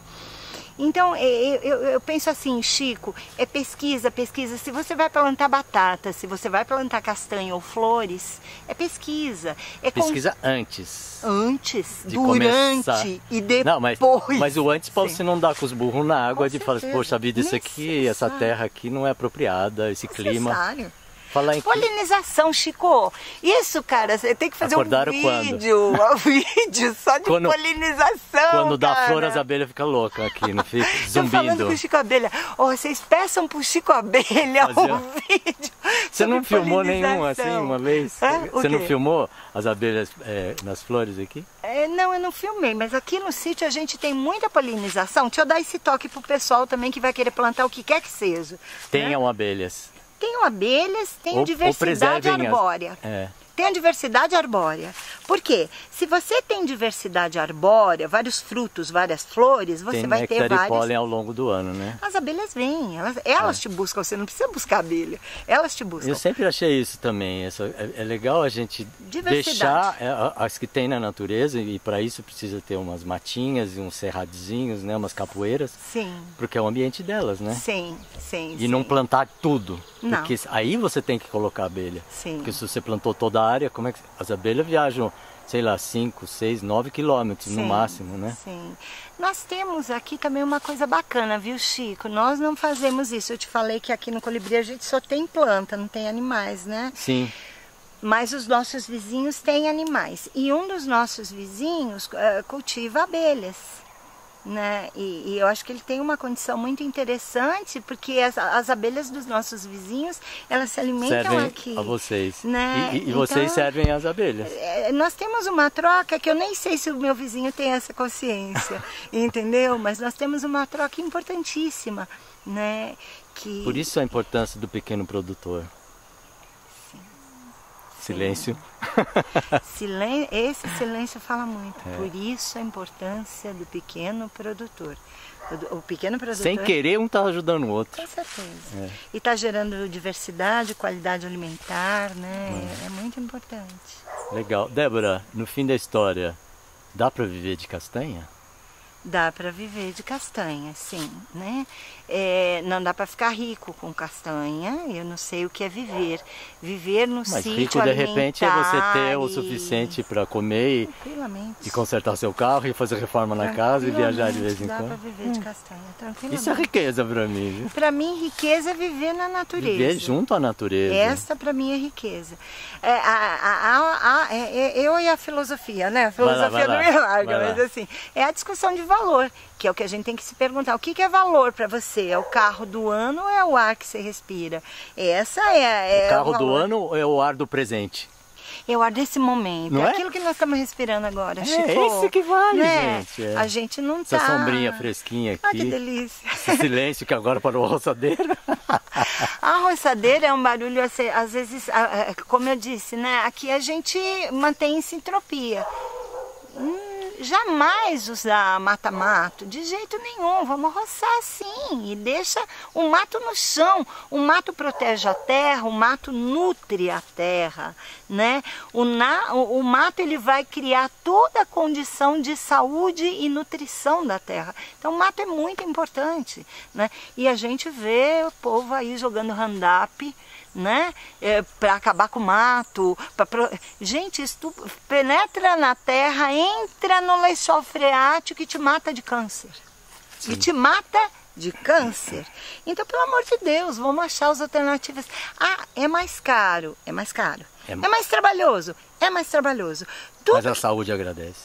Então, eu, eu, eu penso assim, Chico, é pesquisa, pesquisa. Se você vai plantar batata, se você vai plantar castanha ou flores, é pesquisa. É pesquisa com... antes. Antes, de durante começar. e depois. Não, mas, mas o antes para você não dar com os burros na água, com de certeza. falar, poxa vida, isso aqui, essa terra aqui não é apropriada, esse clima. Necessário. Falar em polinização, Chico. Isso, cara, você tem que fazer Acordaram um vídeo, um vídeo só de quando, polinização, Quando dá cara. flor, as abelhas ficam loucas aqui, não fica zumbindo. Eu falando com o Chico Abelha. Oh, vocês peçam pro Chico Abelha Mas, um vídeo Você não filmou nenhum assim uma vez? Hã? Você não filmou as abelhas é, nas flores aqui? É, não, eu não filmei, mas aqui no sítio a gente tem muita polinização. Deixa eu dar esse toque pro pessoal também que vai querer plantar o que quer que seja. Tenham né? abelhas. Tem abelhas, tem ou, diversidade ou arbórea. As... É. Tem a diversidade arbórea. Por quê? Se você tem diversidade arbórea, vários frutos, várias flores, você tem vai ter vários... pólen ao longo do ano, né? As abelhas vêm, elas, elas é. te buscam, você não precisa buscar abelha, elas te buscam. Eu sempre achei isso também, isso é, é legal a gente deixar as que tem na natureza, e para isso precisa ter umas matinhas, uns cerradinhos, né, umas capoeiras, sim. porque é o ambiente delas, né? Sim, sim. E sim. não plantar tudo, não. porque aí você tem que colocar abelha, sim. porque se você plantou toda a área, como é que as abelhas viajam, sei lá, cinco, seis, nove quilômetros sim, no máximo, né? Sim. Nós temos aqui também uma coisa bacana, viu, Chico? Nós não fazemos isso. Eu te falei que aqui no Colibri a gente só tem planta, não tem animais, né? Sim. Mas os nossos vizinhos têm animais. E um dos nossos vizinhos uh, cultiva abelhas. né? E, e eu acho que ele tem uma condição muito interessante, porque as, as abelhas dos nossos vizinhos, elas se alimentam servem aqui. A vocês. Né? E, e, e então, vocês servem as abelhas. Nós temos uma troca que eu nem sei se o meu vizinho tem essa consciência, entendeu? Mas nós temos uma troca importantíssima, né? Que... Por isso a importância do pequeno produtor. Silêncio. Silen... Esse silêncio fala muito. É. Por isso a importância do pequeno produtor. O pequeno produtor... Sem querer, um está ajudando o outro. Com certeza. É. E está gerando diversidade, qualidade alimentar, né? É. É muito importante. Legal. Débora, no fim da história, dá para viver de castanha? Dá para viver de castanha, sim, né? É, não dá para ficar rico com castanha. Eu não sei o que é viver. Viver no sítio, rico de repente é você ter o suficiente para comer e, e consertar seu carro e fazer reforma na casa e viajar de vez em quando. Dá para viver de castanha, tranquilamente. Isso é riqueza para mim. Para mim, riqueza é viver na natureza. Viver junto à natureza. Essa para mim é riqueza. É, a, a, a, a, é, eu e a filosofia, né? A filosofia não me larga, mas assim é a discussão de valor, que é o que a gente tem que se perguntar. O que, que é valor para você? É o carro do ano ou é o ar que você respira? Essa é, é o carro o do ano ou é o ar do presente? É o ar desse momento. Não é aquilo que nós estamos respirando agora, é, Chico. É isso que vale, né? Gente. É. A gente não está... Essa sombrinha fresquinha aqui. Ah, que delícia. Esse silêncio que agora parou a roçadeira. A roçadeira é um barulho, às vezes, como eu disse, né? Aqui a gente mantém sintropia. Hum. Jamais usar mata-mato, de jeito nenhum, vamos roçar sim, e deixa o mato no chão. O mato protege a terra, o mato nutre a terra, né? O, na, o, o mato ele vai criar toda a condição de saúde e nutrição da terra. Então o mato é muito importante, né? E a gente vê o povo aí jogando hand-up, né? É, para acabar com o mato, pra pro... gente, isso tu penetra na terra, entra no lençol freático e te mata de câncer. Sim. E te mata de câncer. Então, pelo amor de Deus, vamos achar as alternativas. Ah, é mais caro, é mais caro. É, é mais trabalhoso, é mais trabalhoso. Tudo... Mas a saúde agradece.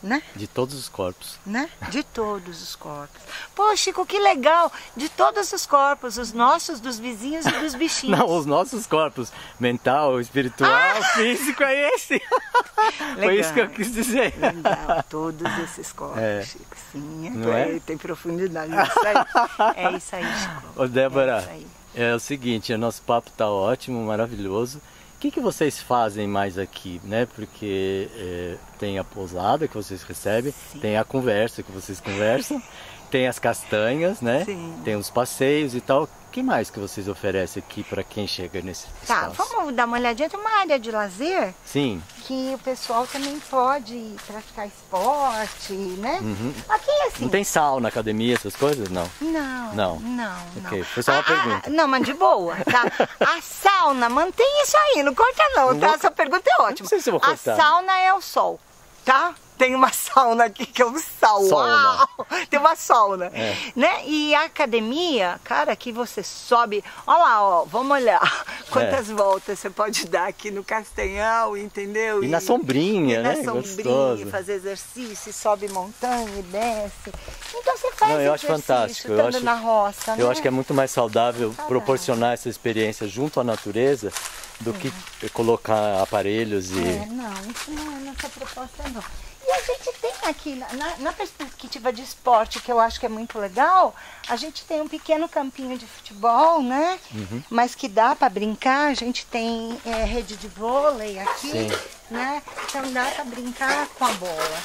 Né? De todos os corpos. Né? De todos os corpos. Pô, Chico, que legal! De todos os corpos, os nossos, dos vizinhos e dos bichinhos. Não, os nossos corpos. Mental, espiritual, ah! físico, é esse. Legal. Foi isso que eu quis dizer. Legal, todos esses corpos, é. Chico. Sim, não é? É? Tem profundidade. É isso aí, é isso aí, Chico. Ô, Débora, é, isso aí. É o seguinte, o nosso papo está ótimo, maravilhoso. O que, que vocês fazem mais aqui, né? Porque é, tem a pousada que vocês recebem, sim, tem a conversa que vocês conversam, tem as castanhas, né? Sim. Tem os passeios e tal. O que mais que vocês oferecem aqui para quem chega nesse espaço? Tá, vamos dar uma olhadinha. Tem uma área de lazer, sim, que o pessoal também pode praticar esporte, né? Uhum. Aqui assim... Não tem sauna, academia, essas coisas? Não. Não, não, não. Okay. Foi só uma a, pergunta. A, não, mas de boa, tá? A sauna, mantém isso aí, não corta não, não tá? Vou... Essa pergunta é ótima. Não sei se eu vou cortar. A sauna é o sol, tá? Tem uma sauna aqui que é um sal. Sauna. Tem uma sauna. É. Né? E a academia, cara, aqui você sobe. Olha lá, ó, vamos olhar quantas é. voltas você pode dar aqui no Castanhal, entendeu? E, e na sombrinha, e né? Na sombrinha, gostoso. Fazer exercício, sobe montanha e desce. Então você faz Não, eu acho fantástico. Eu acho, na roça, eu né? acho que é muito mais saudável Caraca. proporcionar essa experiência junto à natureza do é. que colocar aparelhos e... É, não, isso não é nossa proposta, não. E a gente tem aqui, na, na perspectiva de esporte, que eu acho que é muito legal, a gente tem um pequeno campinho de futebol, né? Uhum. Mas que dá para brincar, a gente tem é, rede de vôlei aqui, sim, né? Então dá para brincar com a bola.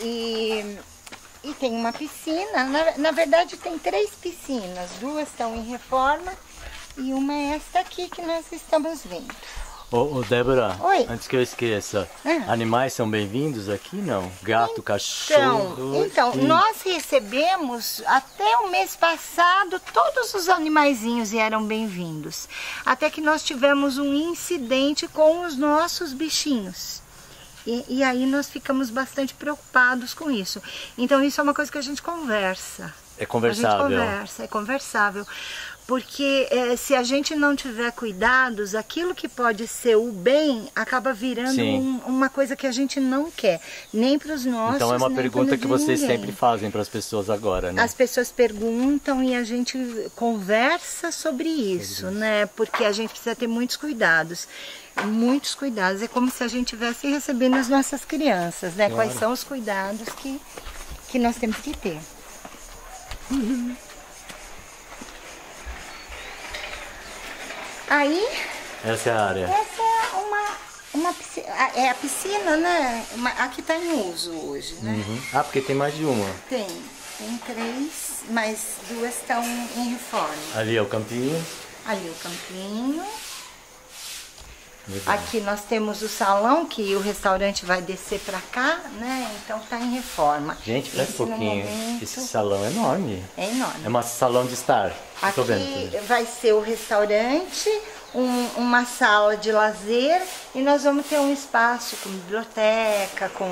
E, e tem uma piscina, na, na verdade tem três piscinas, duas estão em reforma e uma é esta aqui que nós estamos vendo. Ô, ô Débora, Oi. antes que eu esqueça, ah. animais são bem-vindos aqui, não? Gato, então, cachorro... Então, e... nós recebemos até o mês passado, todos os animaizinhos eram bem-vindos. Até que nós tivemos um incidente com os nossos bichinhos. E, e aí nós ficamos bastante preocupados com isso. Então isso é uma coisa que a gente conversa. É conversável. A gente conversa, é conversável. Porque é, se a gente não tiver cuidados, aquilo que pode ser o bem acaba virando um, uma coisa que a gente não quer, nem para os nossos. Então é uma pergunta que vocês sempre fazem para as pessoas agora, né? As pessoas perguntam e a gente conversa sobre isso, né? Porque a gente precisa ter muitos cuidados. Muitos cuidados. É como se a gente estivesse recebendo as nossas crianças, né? Claro. Quais são os cuidados que, que nós temos que ter. Uhum. Aí... Essa é a área. Essa é uma, uma piscina, é a piscina, né? Uma, a que está em uso hoje, né? Uhum. Ah, porque tem mais de uma. Tem. Tem três, mas duas estão em reforma. Ali é o campinho. Ali é o campinho. Legal. Aqui nós temos o salão, que o restaurante vai descer para cá, né? Então está em reforma. Gente, parece um pouquinho. Momento... Esse salão é enorme. É enorme. É um salão de estar. Aqui vendo. Vai ser o restaurante, um, uma sala de lazer e nós vamos ter um espaço com biblioteca, com,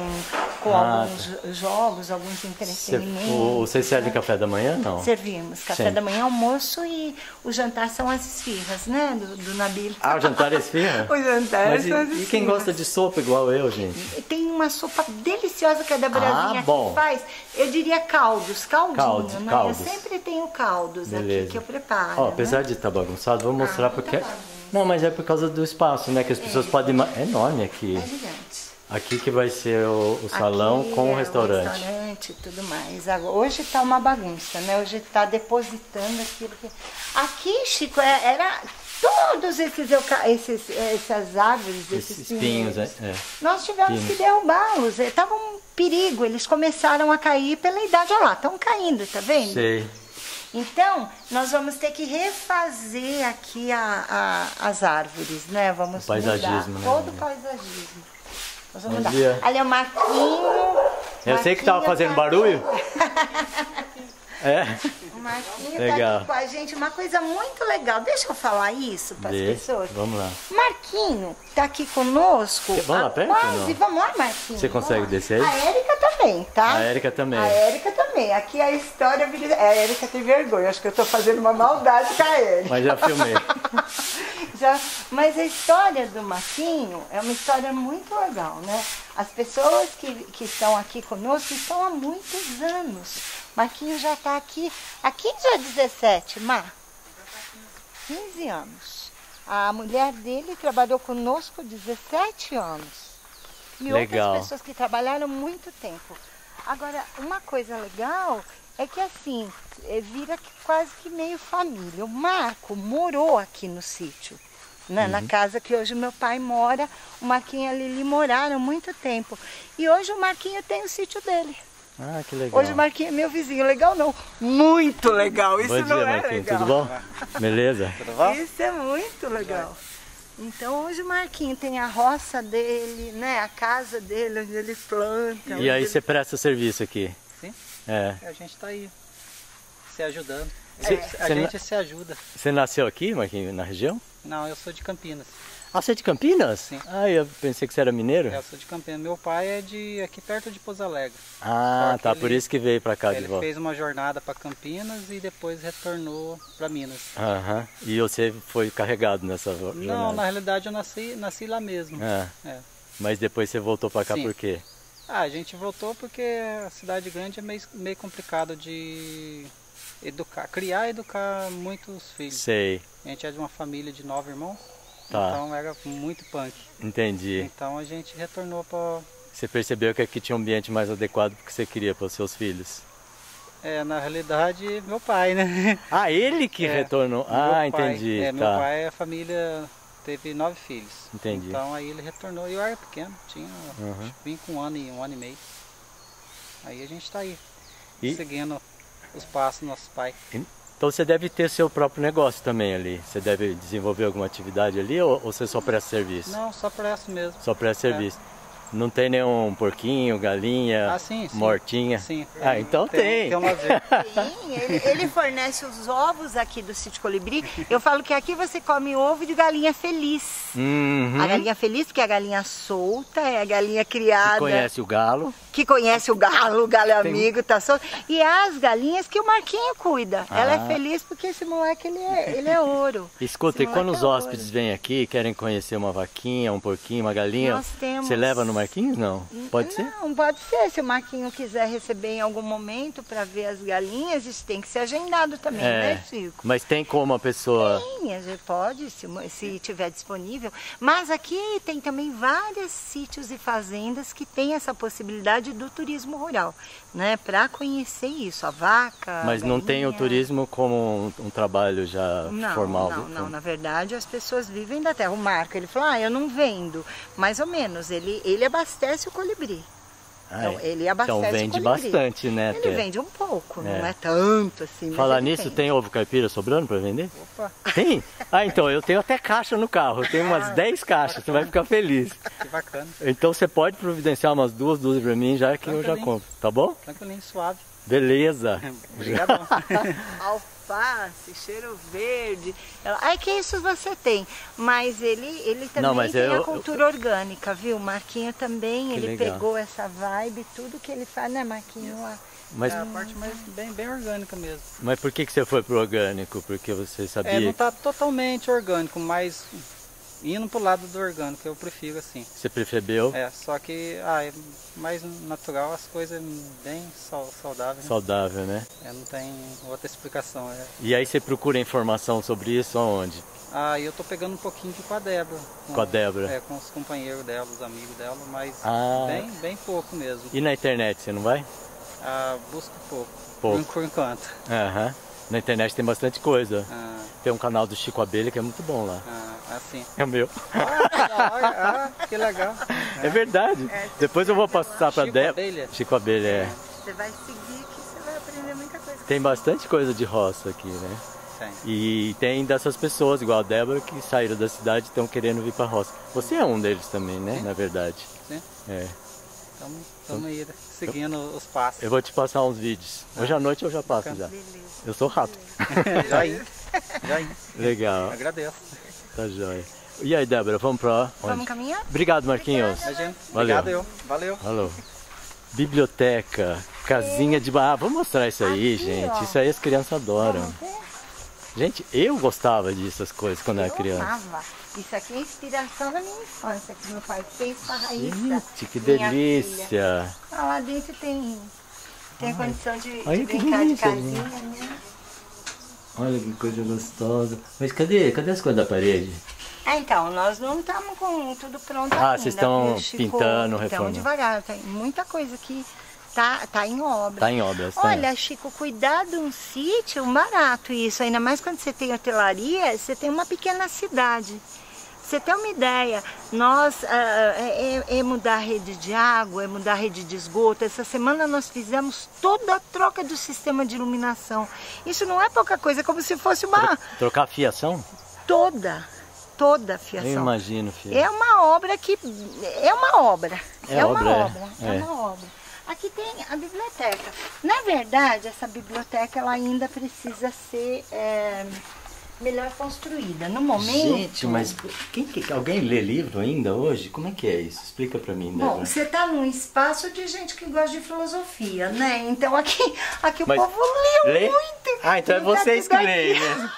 com ah, alguns tá. jogos, alguns entretenimentos. Vocês servem café da manhã, não? Servimos. Café Sim. da manhã, almoço e o jantar são as esfirras, né? Do, do Nabil. Ah, o jantar é esfirra? O jantar Mas é são as esfirras. E quem gosta de sopa igual eu, gente? Tem uma sopa deliciosa que a Débora ah, que faz. Eu diria caldos, caldinho, caldos, né? Caldos. Eu sempre tenho caldos Beleza. aqui. Que eu preparo. Ó, apesar né? de estar tá bagunçado, vou mostrar ah, porque. Tá não, mas é por causa do espaço, né? Que as pessoas é. podem. É enorme aqui. É gigante. Aqui que vai ser o, o salão aqui com é o restaurante. O restaurante e tudo mais. Hoje tá uma bagunça, né? Hoje tá depositando aquilo que. Aqui, Chico, era. Todos esses, esses, essas árvores, esses, esses pinhos, é, é. nós tivemos pinhos. que derrubá-los. Estava um perigo, eles começaram a cair pela idade. Olha lá, estão caindo, tá vendo? Sei. Então, nós vamos ter que refazer aqui a, a, as árvores, né? Vamos o paisagismo, mudar. Né? Todo o paisagismo. Nós vamos mudar. Ali é o Marquinho. Eu Marquinho sei que estava fazendo tá barulho. É. O Marquinho legal. tá aqui com a gente, uma coisa muito legal. Deixa eu falar isso para as pessoas. Vamos lá. Marquinho tá aqui conosco. Vamos lá, perto, quase. Vamos lá, Marquinho. Você consegue descer aí? A Érica também, tá? A Érica também. A Érica também. Aqui a história... A Érica tem vergonha. Acho que eu tô fazendo uma maldade com a Érica. Mas já filmei. já... Mas a história do Marquinho é uma história muito legal, né? As pessoas que, que estão aqui conosco estão há muitos anos. Marquinho já está aqui há quinze ou dezessete, Mar? quinze anos. A mulher dele trabalhou conosco dezessete anos. E legal. Outras pessoas que trabalharam muito tempo. Agora, uma coisa legal é que assim, vira quase que meio família. O Marco morou aqui no sítio. Na, uhum. na casa que hoje meu pai mora, o Marquinho e a Lili moraram muito tempo. E hoje o Marquinho tem o sítio dele. Ah, que legal. Hoje o Marquinho é meu vizinho. Legal não? Muito legal. Isso bom dia, não é Marquinho. Legal. Tudo bom? Beleza? Tudo bom? Isso é muito legal. Então hoje o Marquinho tem a roça dele, né? A casa dele, onde ele planta. E aí ele... você presta serviço aqui? Sim. É. A gente tá aí, se ajudando. Cê, é. A gente na... se ajuda. Você nasceu aqui, Marquinho, na região? Não, eu sou de Campinas. Ah, você é de Campinas? Sim. Ah, eu pensei que você era mineiro. Eu sou de Campinas. Meu pai é de aqui perto de Pouso Alegre. Ah, tá. Ele, por isso que veio pra cá de volta. Ele fez uma jornada pra Campinas e depois retornou pra Minas. Aham. E você foi carregado nessa jornada? Não, na realidade eu nasci, nasci lá mesmo. Ah. É. Mas depois você voltou pra cá Sim. por quê? Ah, a gente voltou porque a cidade grande é meio, meio complicado de... educar, criar e educar muitos filhos. Sei. A gente é de uma família de nove irmãos, tá. então era muito punk. Entendi. Então a gente retornou para... Você percebeu que aqui tinha um ambiente mais adequado para o que você queria para os seus filhos? É, na realidade, meu pai, né? Ah, ele que é, retornou? Ah, entendi. Pai, é, tá. Meu pai, a família teve nove filhos. Entendi. Então aí ele retornou e eu era pequeno, tinha uhum. vim com um ano e um ano e meio. Aí a gente está aí, e? seguindo... os passos do nosso pai. Então você deve ter seu próprio negócio também ali? Você deve desenvolver alguma atividade ali ou, ou você só presta serviço? Não, só presto mesmo. Só presta serviço. É. Não tem nenhum porquinho, galinha, ah, sim, sim. mortinha? Sim. Ah, então tem. Tem, tem uma vez. Sim, ele, ele fornece os ovos aqui do Sítio Colibri. Eu falo que aqui você come ovo de galinha feliz. Uhum. A galinha feliz, que é a galinha solta, é a galinha criada. Que conhece o galo. Que conhece o galo, o galo é amigo, tem... tá solto. E as galinhas que o Marquinho cuida. Ah. Ela é feliz porque esse moleque, ele é, ele é ouro. Escuta, e quando é os hóspedes vêm aqui, querem conhecer uma vaquinha, um porquinho, uma galinha, nós temos... você leva no Marquinhos? Não? Pode ser? Não, pode ser. Se o Marquinho quiser receber em algum momento para ver as galinhas, isso tem que ser agendado também, é, né, Chico? Mas tem como a pessoa... Tem, a gente pode, se, se tiver disponível. Mas aqui tem também vários sítios e fazendas que tem essa possibilidade do turismo rural, né? Para conhecer isso, a vaca, mas a não tem o turismo como um, um trabalho já não, formal? Não, não. Como... Na verdade, as pessoas vivem da terra. O Marco, ele falou, ah, eu não vendo. Mais ou menos, ele, ele abastece o Colibri. Ah, então, ele abastece então vende o bastante, né? Ele até. vende um pouco, é. não é tanto assim. Falar nisso, vende. Tem ovo caipira sobrando para vender? Opa! Tem? Ah, então, eu tenho até caixa no carro, eu tenho umas dez caixas, você vai ficar feliz. Que bacana. Então você pode providenciar umas duas, duas para mim, já que Tranquilinho. eu já compro, tá bom? Tranquilinho, suave. Beleza. Obrigado. Alface, cheiro verde. Ai, que isso você tem. Mas ele, ele também Não, mas tem eu, a cultura eu... orgânica, viu? Marquinho também, que ele legal. pegou essa vibe, tudo que ele faz, né, Marquinho? A, mas... a parte mais bem, bem orgânica mesmo. Mas por que, que você foi pro orgânico? Porque você sabia... É, não tá totalmente orgânico, mas indo pro lado do orgânico, eu prefiro assim. Você percebeu? É, só que ah, é mais natural, as coisas bem saudáveis. Né? Saudável, né? É, não tem outra explicação. É. E aí você procura informação sobre isso aonde? Ah, eu tô pegando um pouquinho de com a Débora. Com, com a Débora? É, com os companheiros dela, os amigos dela, mas ah. bem, bem pouco mesmo. E na internet, você não vai? Ah, busco pouco. Pouco? Por enquanto. Aham. Uhum. Na internet tem bastante coisa. Ah. Tem um canal do Chico Abelha que é muito bom lá. Ah, assim. É o meu. Ah, que legal. É verdade. É, Depois eu vou passar para Débora. Chico Abelha. Chico Abelha, é. Você vai seguir que você vai aprender muita coisa. Tem bastante coisa de roça aqui, né? Tem. E tem dessas pessoas, igual a Débora, que saíram da cidade e estão querendo vir para a roça. Você é um deles também, né? Sim. Na verdade. Sim. É. Estamos aí seguindo os passos. Eu vou te passar uns vídeos. Hoje à noite eu já passo já. Eu sou rápido. Já ia. Já ia. Legal. Agradeço. Tá joia. E aí, Débora, vamos pra onde? Vamos caminhar? Obrigado, Marquinhos. Obrigada, Valeu. Obrigado, eu. Valeu. Valeu. Biblioteca, casinha de barro. Ah, vamos mostrar isso aí, Aqui, gente. Ó. Isso aí as crianças adoram. Gente, eu gostava dessas coisas quando eu era criança. Amava. Isso aqui é inspiração da minha infância, que meu pai fez para a Raíssa. Gente, que delícia! Filha. Ah, lá dentro tem, tem condição de, de brincar delícia, de casinha, né? Olha que coisa gostosa. Mas cadê, cadê as coisas da parede? Ah, então, nós não estamos com tudo pronto ah, ainda. Ah, vocês estão pintando, reformando. Então, devagar, tem muita coisa aqui. Tá, tá em obra. Tá em obras, tá Olha, em... Chico, cuidar de um sítio, um barato isso. Ainda mais quando você tem hotelaria, você tem uma pequena cidade. Você tem uma ideia, nós uh, é, é mudar a rede de água, é mudar a rede de esgoto. Essa semana nós fizemos toda a troca do sistema de iluminação. Isso não é pouca coisa, é como se fosse uma... Trocar a fiação? Toda. Toda a fiação. Eu imagino, filho. É uma obra que... É uma obra. É, é obra, uma é. obra. É, é uma obra. Aqui tem a biblioteca. Na verdade, essa biblioteca ela ainda precisa ser é, melhor construída. No momento... Gente, mas quem, que, alguém lê livro ainda hoje? Como é que é isso? Explica pra mim, Débora. Bom, você tá num espaço de gente que gosta de filosofia, né? Então aqui, aqui o mas povo leu lê? muito. Ah, então é vocês que leem, né?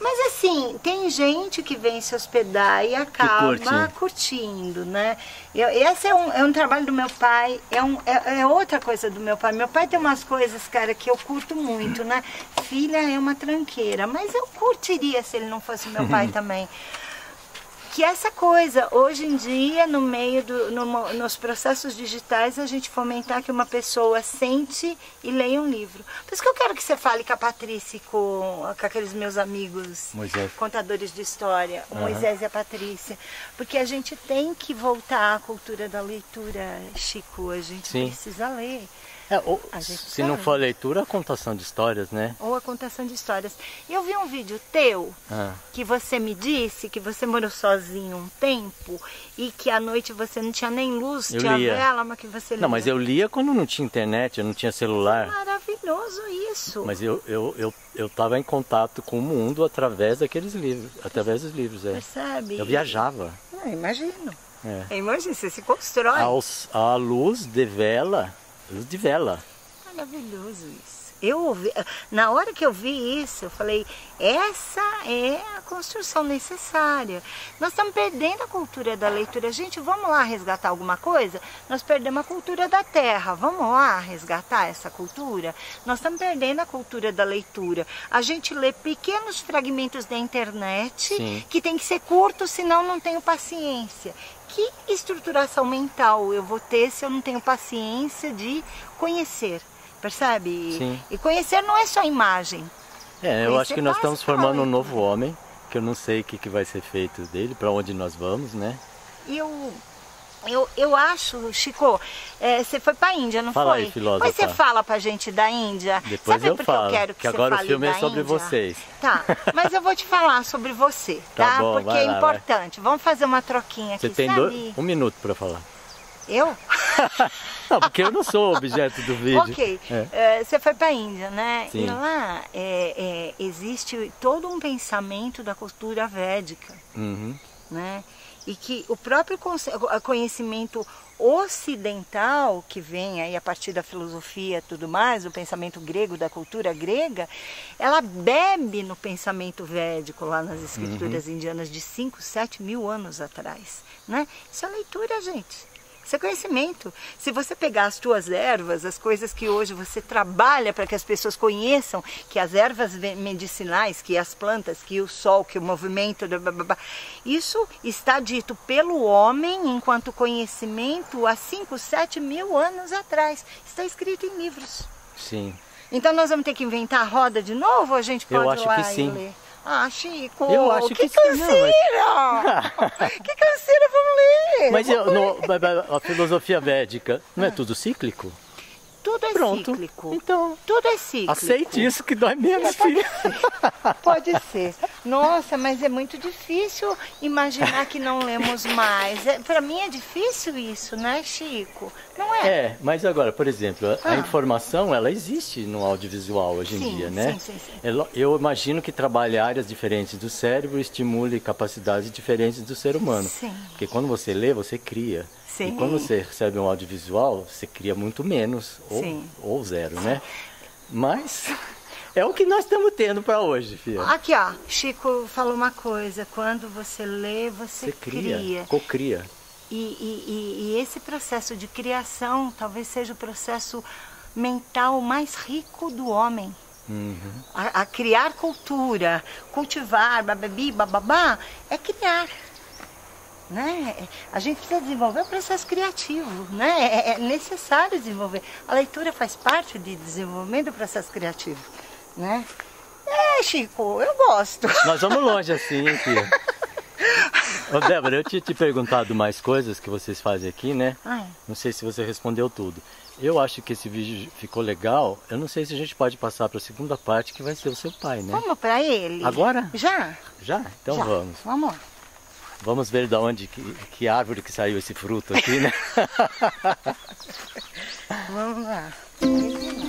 Mas assim, tem gente que vem se hospedar e acaba curte. curtindo, né? Eu, esse é um, é um trabalho do meu pai, é, um, é, é outra coisa do meu pai. Meu pai tem umas coisas, cara, que eu curto muito, né? Filha é uma tranqueira, mas eu curtiria se ele não fosse meu pai também. Que essa coisa, hoje em dia, no meio do, no, nos processos digitais, a gente fomentar que uma pessoa sente e leia um livro. Por isso que eu quero que você fale com a Patrícia e com, com aqueles meus amigos Moisés. contadores de história, o uhum. Moisés e a Patrícia. Porque a gente tem que voltar à cultura da leitura, Chico. A gente Sim. precisa ler. É, ou, se não for a leitura, a contação de histórias, né? Ou a contação de histórias. E eu vi um vídeo teu, ah. que você me disse que você morou sozinho um tempo e que à noite você não tinha nem luz, eu tinha lia. vela, mas que você lia. Não, mas eu lia quando não tinha internet, eu não tinha celular. Isso é maravilhoso isso. Mas eu eu, eu, eu tava em contato com o mundo através daqueles livros, através dos livros, é. Percebe? Eu viajava. Ah, imagino. É. Imagina, você se constrói. A luz de vela... Luz de vela. Maravilhoso isso. Eu ouvi, na hora que eu vi isso, eu falei, essa é a construção necessária. Nós estamos perdendo a cultura da leitura. Gente, vamos lá resgatar alguma coisa? Nós perdemos a cultura da terra. Vamos lá resgatar essa cultura? Nós estamos perdendo a cultura da leitura. A gente lê pequenos fragmentos da internet, sim, que tem que ser curto, senão não tenho paciência. Que estruturação mental eu vou ter se eu não tenho paciência de conhecer, percebe? Sim. E conhecer não é só imagem. É, eu acho que nós estamos formando um novo homem, que eu não sei o que, que vai ser feito dele, para onde nós vamos, né? E eu, eu, eu acho, Chico, é, você foi para a Índia, não foi? Fala aí, filósofa. Mas você fala para a gente da Índia? Depois eu falo, porque agora o filme é sobre vocês. Tá, mas eu vou te falar sobre você, tá? Tá bom, porque vai lá, é importante. Vai. Vamos fazer uma troquinha aqui. Você tem dois, um minuto para falar. Eu? Não, porque eu não sou objeto do vídeo. Ok, é. uh, você foi para a Índia, né? Sim. E lá é, é, existe todo um pensamento da cultura védica, uhum, né? E que o próprio conhecimento ocidental, que vem aí a partir da filosofia e tudo mais, o pensamento grego, da cultura grega, ela bebe no pensamento védico, lá nas escrituras, uhum, indianas de cinco, sete mil anos atrás, né? Isso é leitura, gente. Isso é conhecimento. Se você pegar as tuas ervas, as coisas que hoje você trabalha para que as pessoas conheçam, que as ervas medicinais, que as plantas, que o sol, que o movimento, blá, blá, blá, isso está dito pelo homem enquanto conhecimento há cinco, sete mil anos atrás. Está escrito em livros. Sim. Então nós vamos ter que inventar a roda de novo, ou a gente pode Eu acho lá que sim. ler? Ah, Chico, eu acho que, que canseira! Mas... que canseira, vamos ler! Mas eu, no, a filosofia védica, não é tudo cíclico? Tudo é Pronto. cíclico. Então, tudo é cíclico. Aceite isso que dói menos, filho. Pode ser. Nossa, mas é muito difícil imaginar que não lemos mais. É, para mim é difícil isso, né, Chico? Não é? É, mas agora, por exemplo, a ah. informação, ela existe no audiovisual hoje em sim, dia, né? Sim, sim, sim. Eu imagino que trabalha áreas diferentes do cérebro estimule capacidades diferentes do ser humano. Sim. Porque quando você lê, você cria. Sim. E quando você recebe um audiovisual, você cria muito menos, ou, ou zero, né? Mas é o que nós estamos tendo para hoje, filha. Aqui, ó, Chico falou uma coisa, quando você lê, você, você cria. cria. Co-cria. E, e, e, e esse processo de criação talvez seja o processo mental mais rico do homem. Uhum. A, a criar cultura, cultivar, bababi, bababá, é criar. Né? A gente precisa desenvolver o processo criativo, né? É necessário desenvolver. A leitura faz parte de desenvolvimento do processo criativo, né? É, Chico, eu gosto. Nós vamos longe assim, hein, filha? Ô, Débora, eu tinha te perguntado mais coisas que vocês fazem aqui, né? Ai. Não sei se você respondeu tudo. Eu acho que esse vídeo ficou legal. Eu não sei se a gente pode passar para a segunda parte, que vai ser o seu pai, né? Vamos para ele. Agora? Já. Já? Então Já. vamos. Vamos lá. Vamos ver de onde, que, que árvore que saiu esse fruto aqui, né? Vamos lá.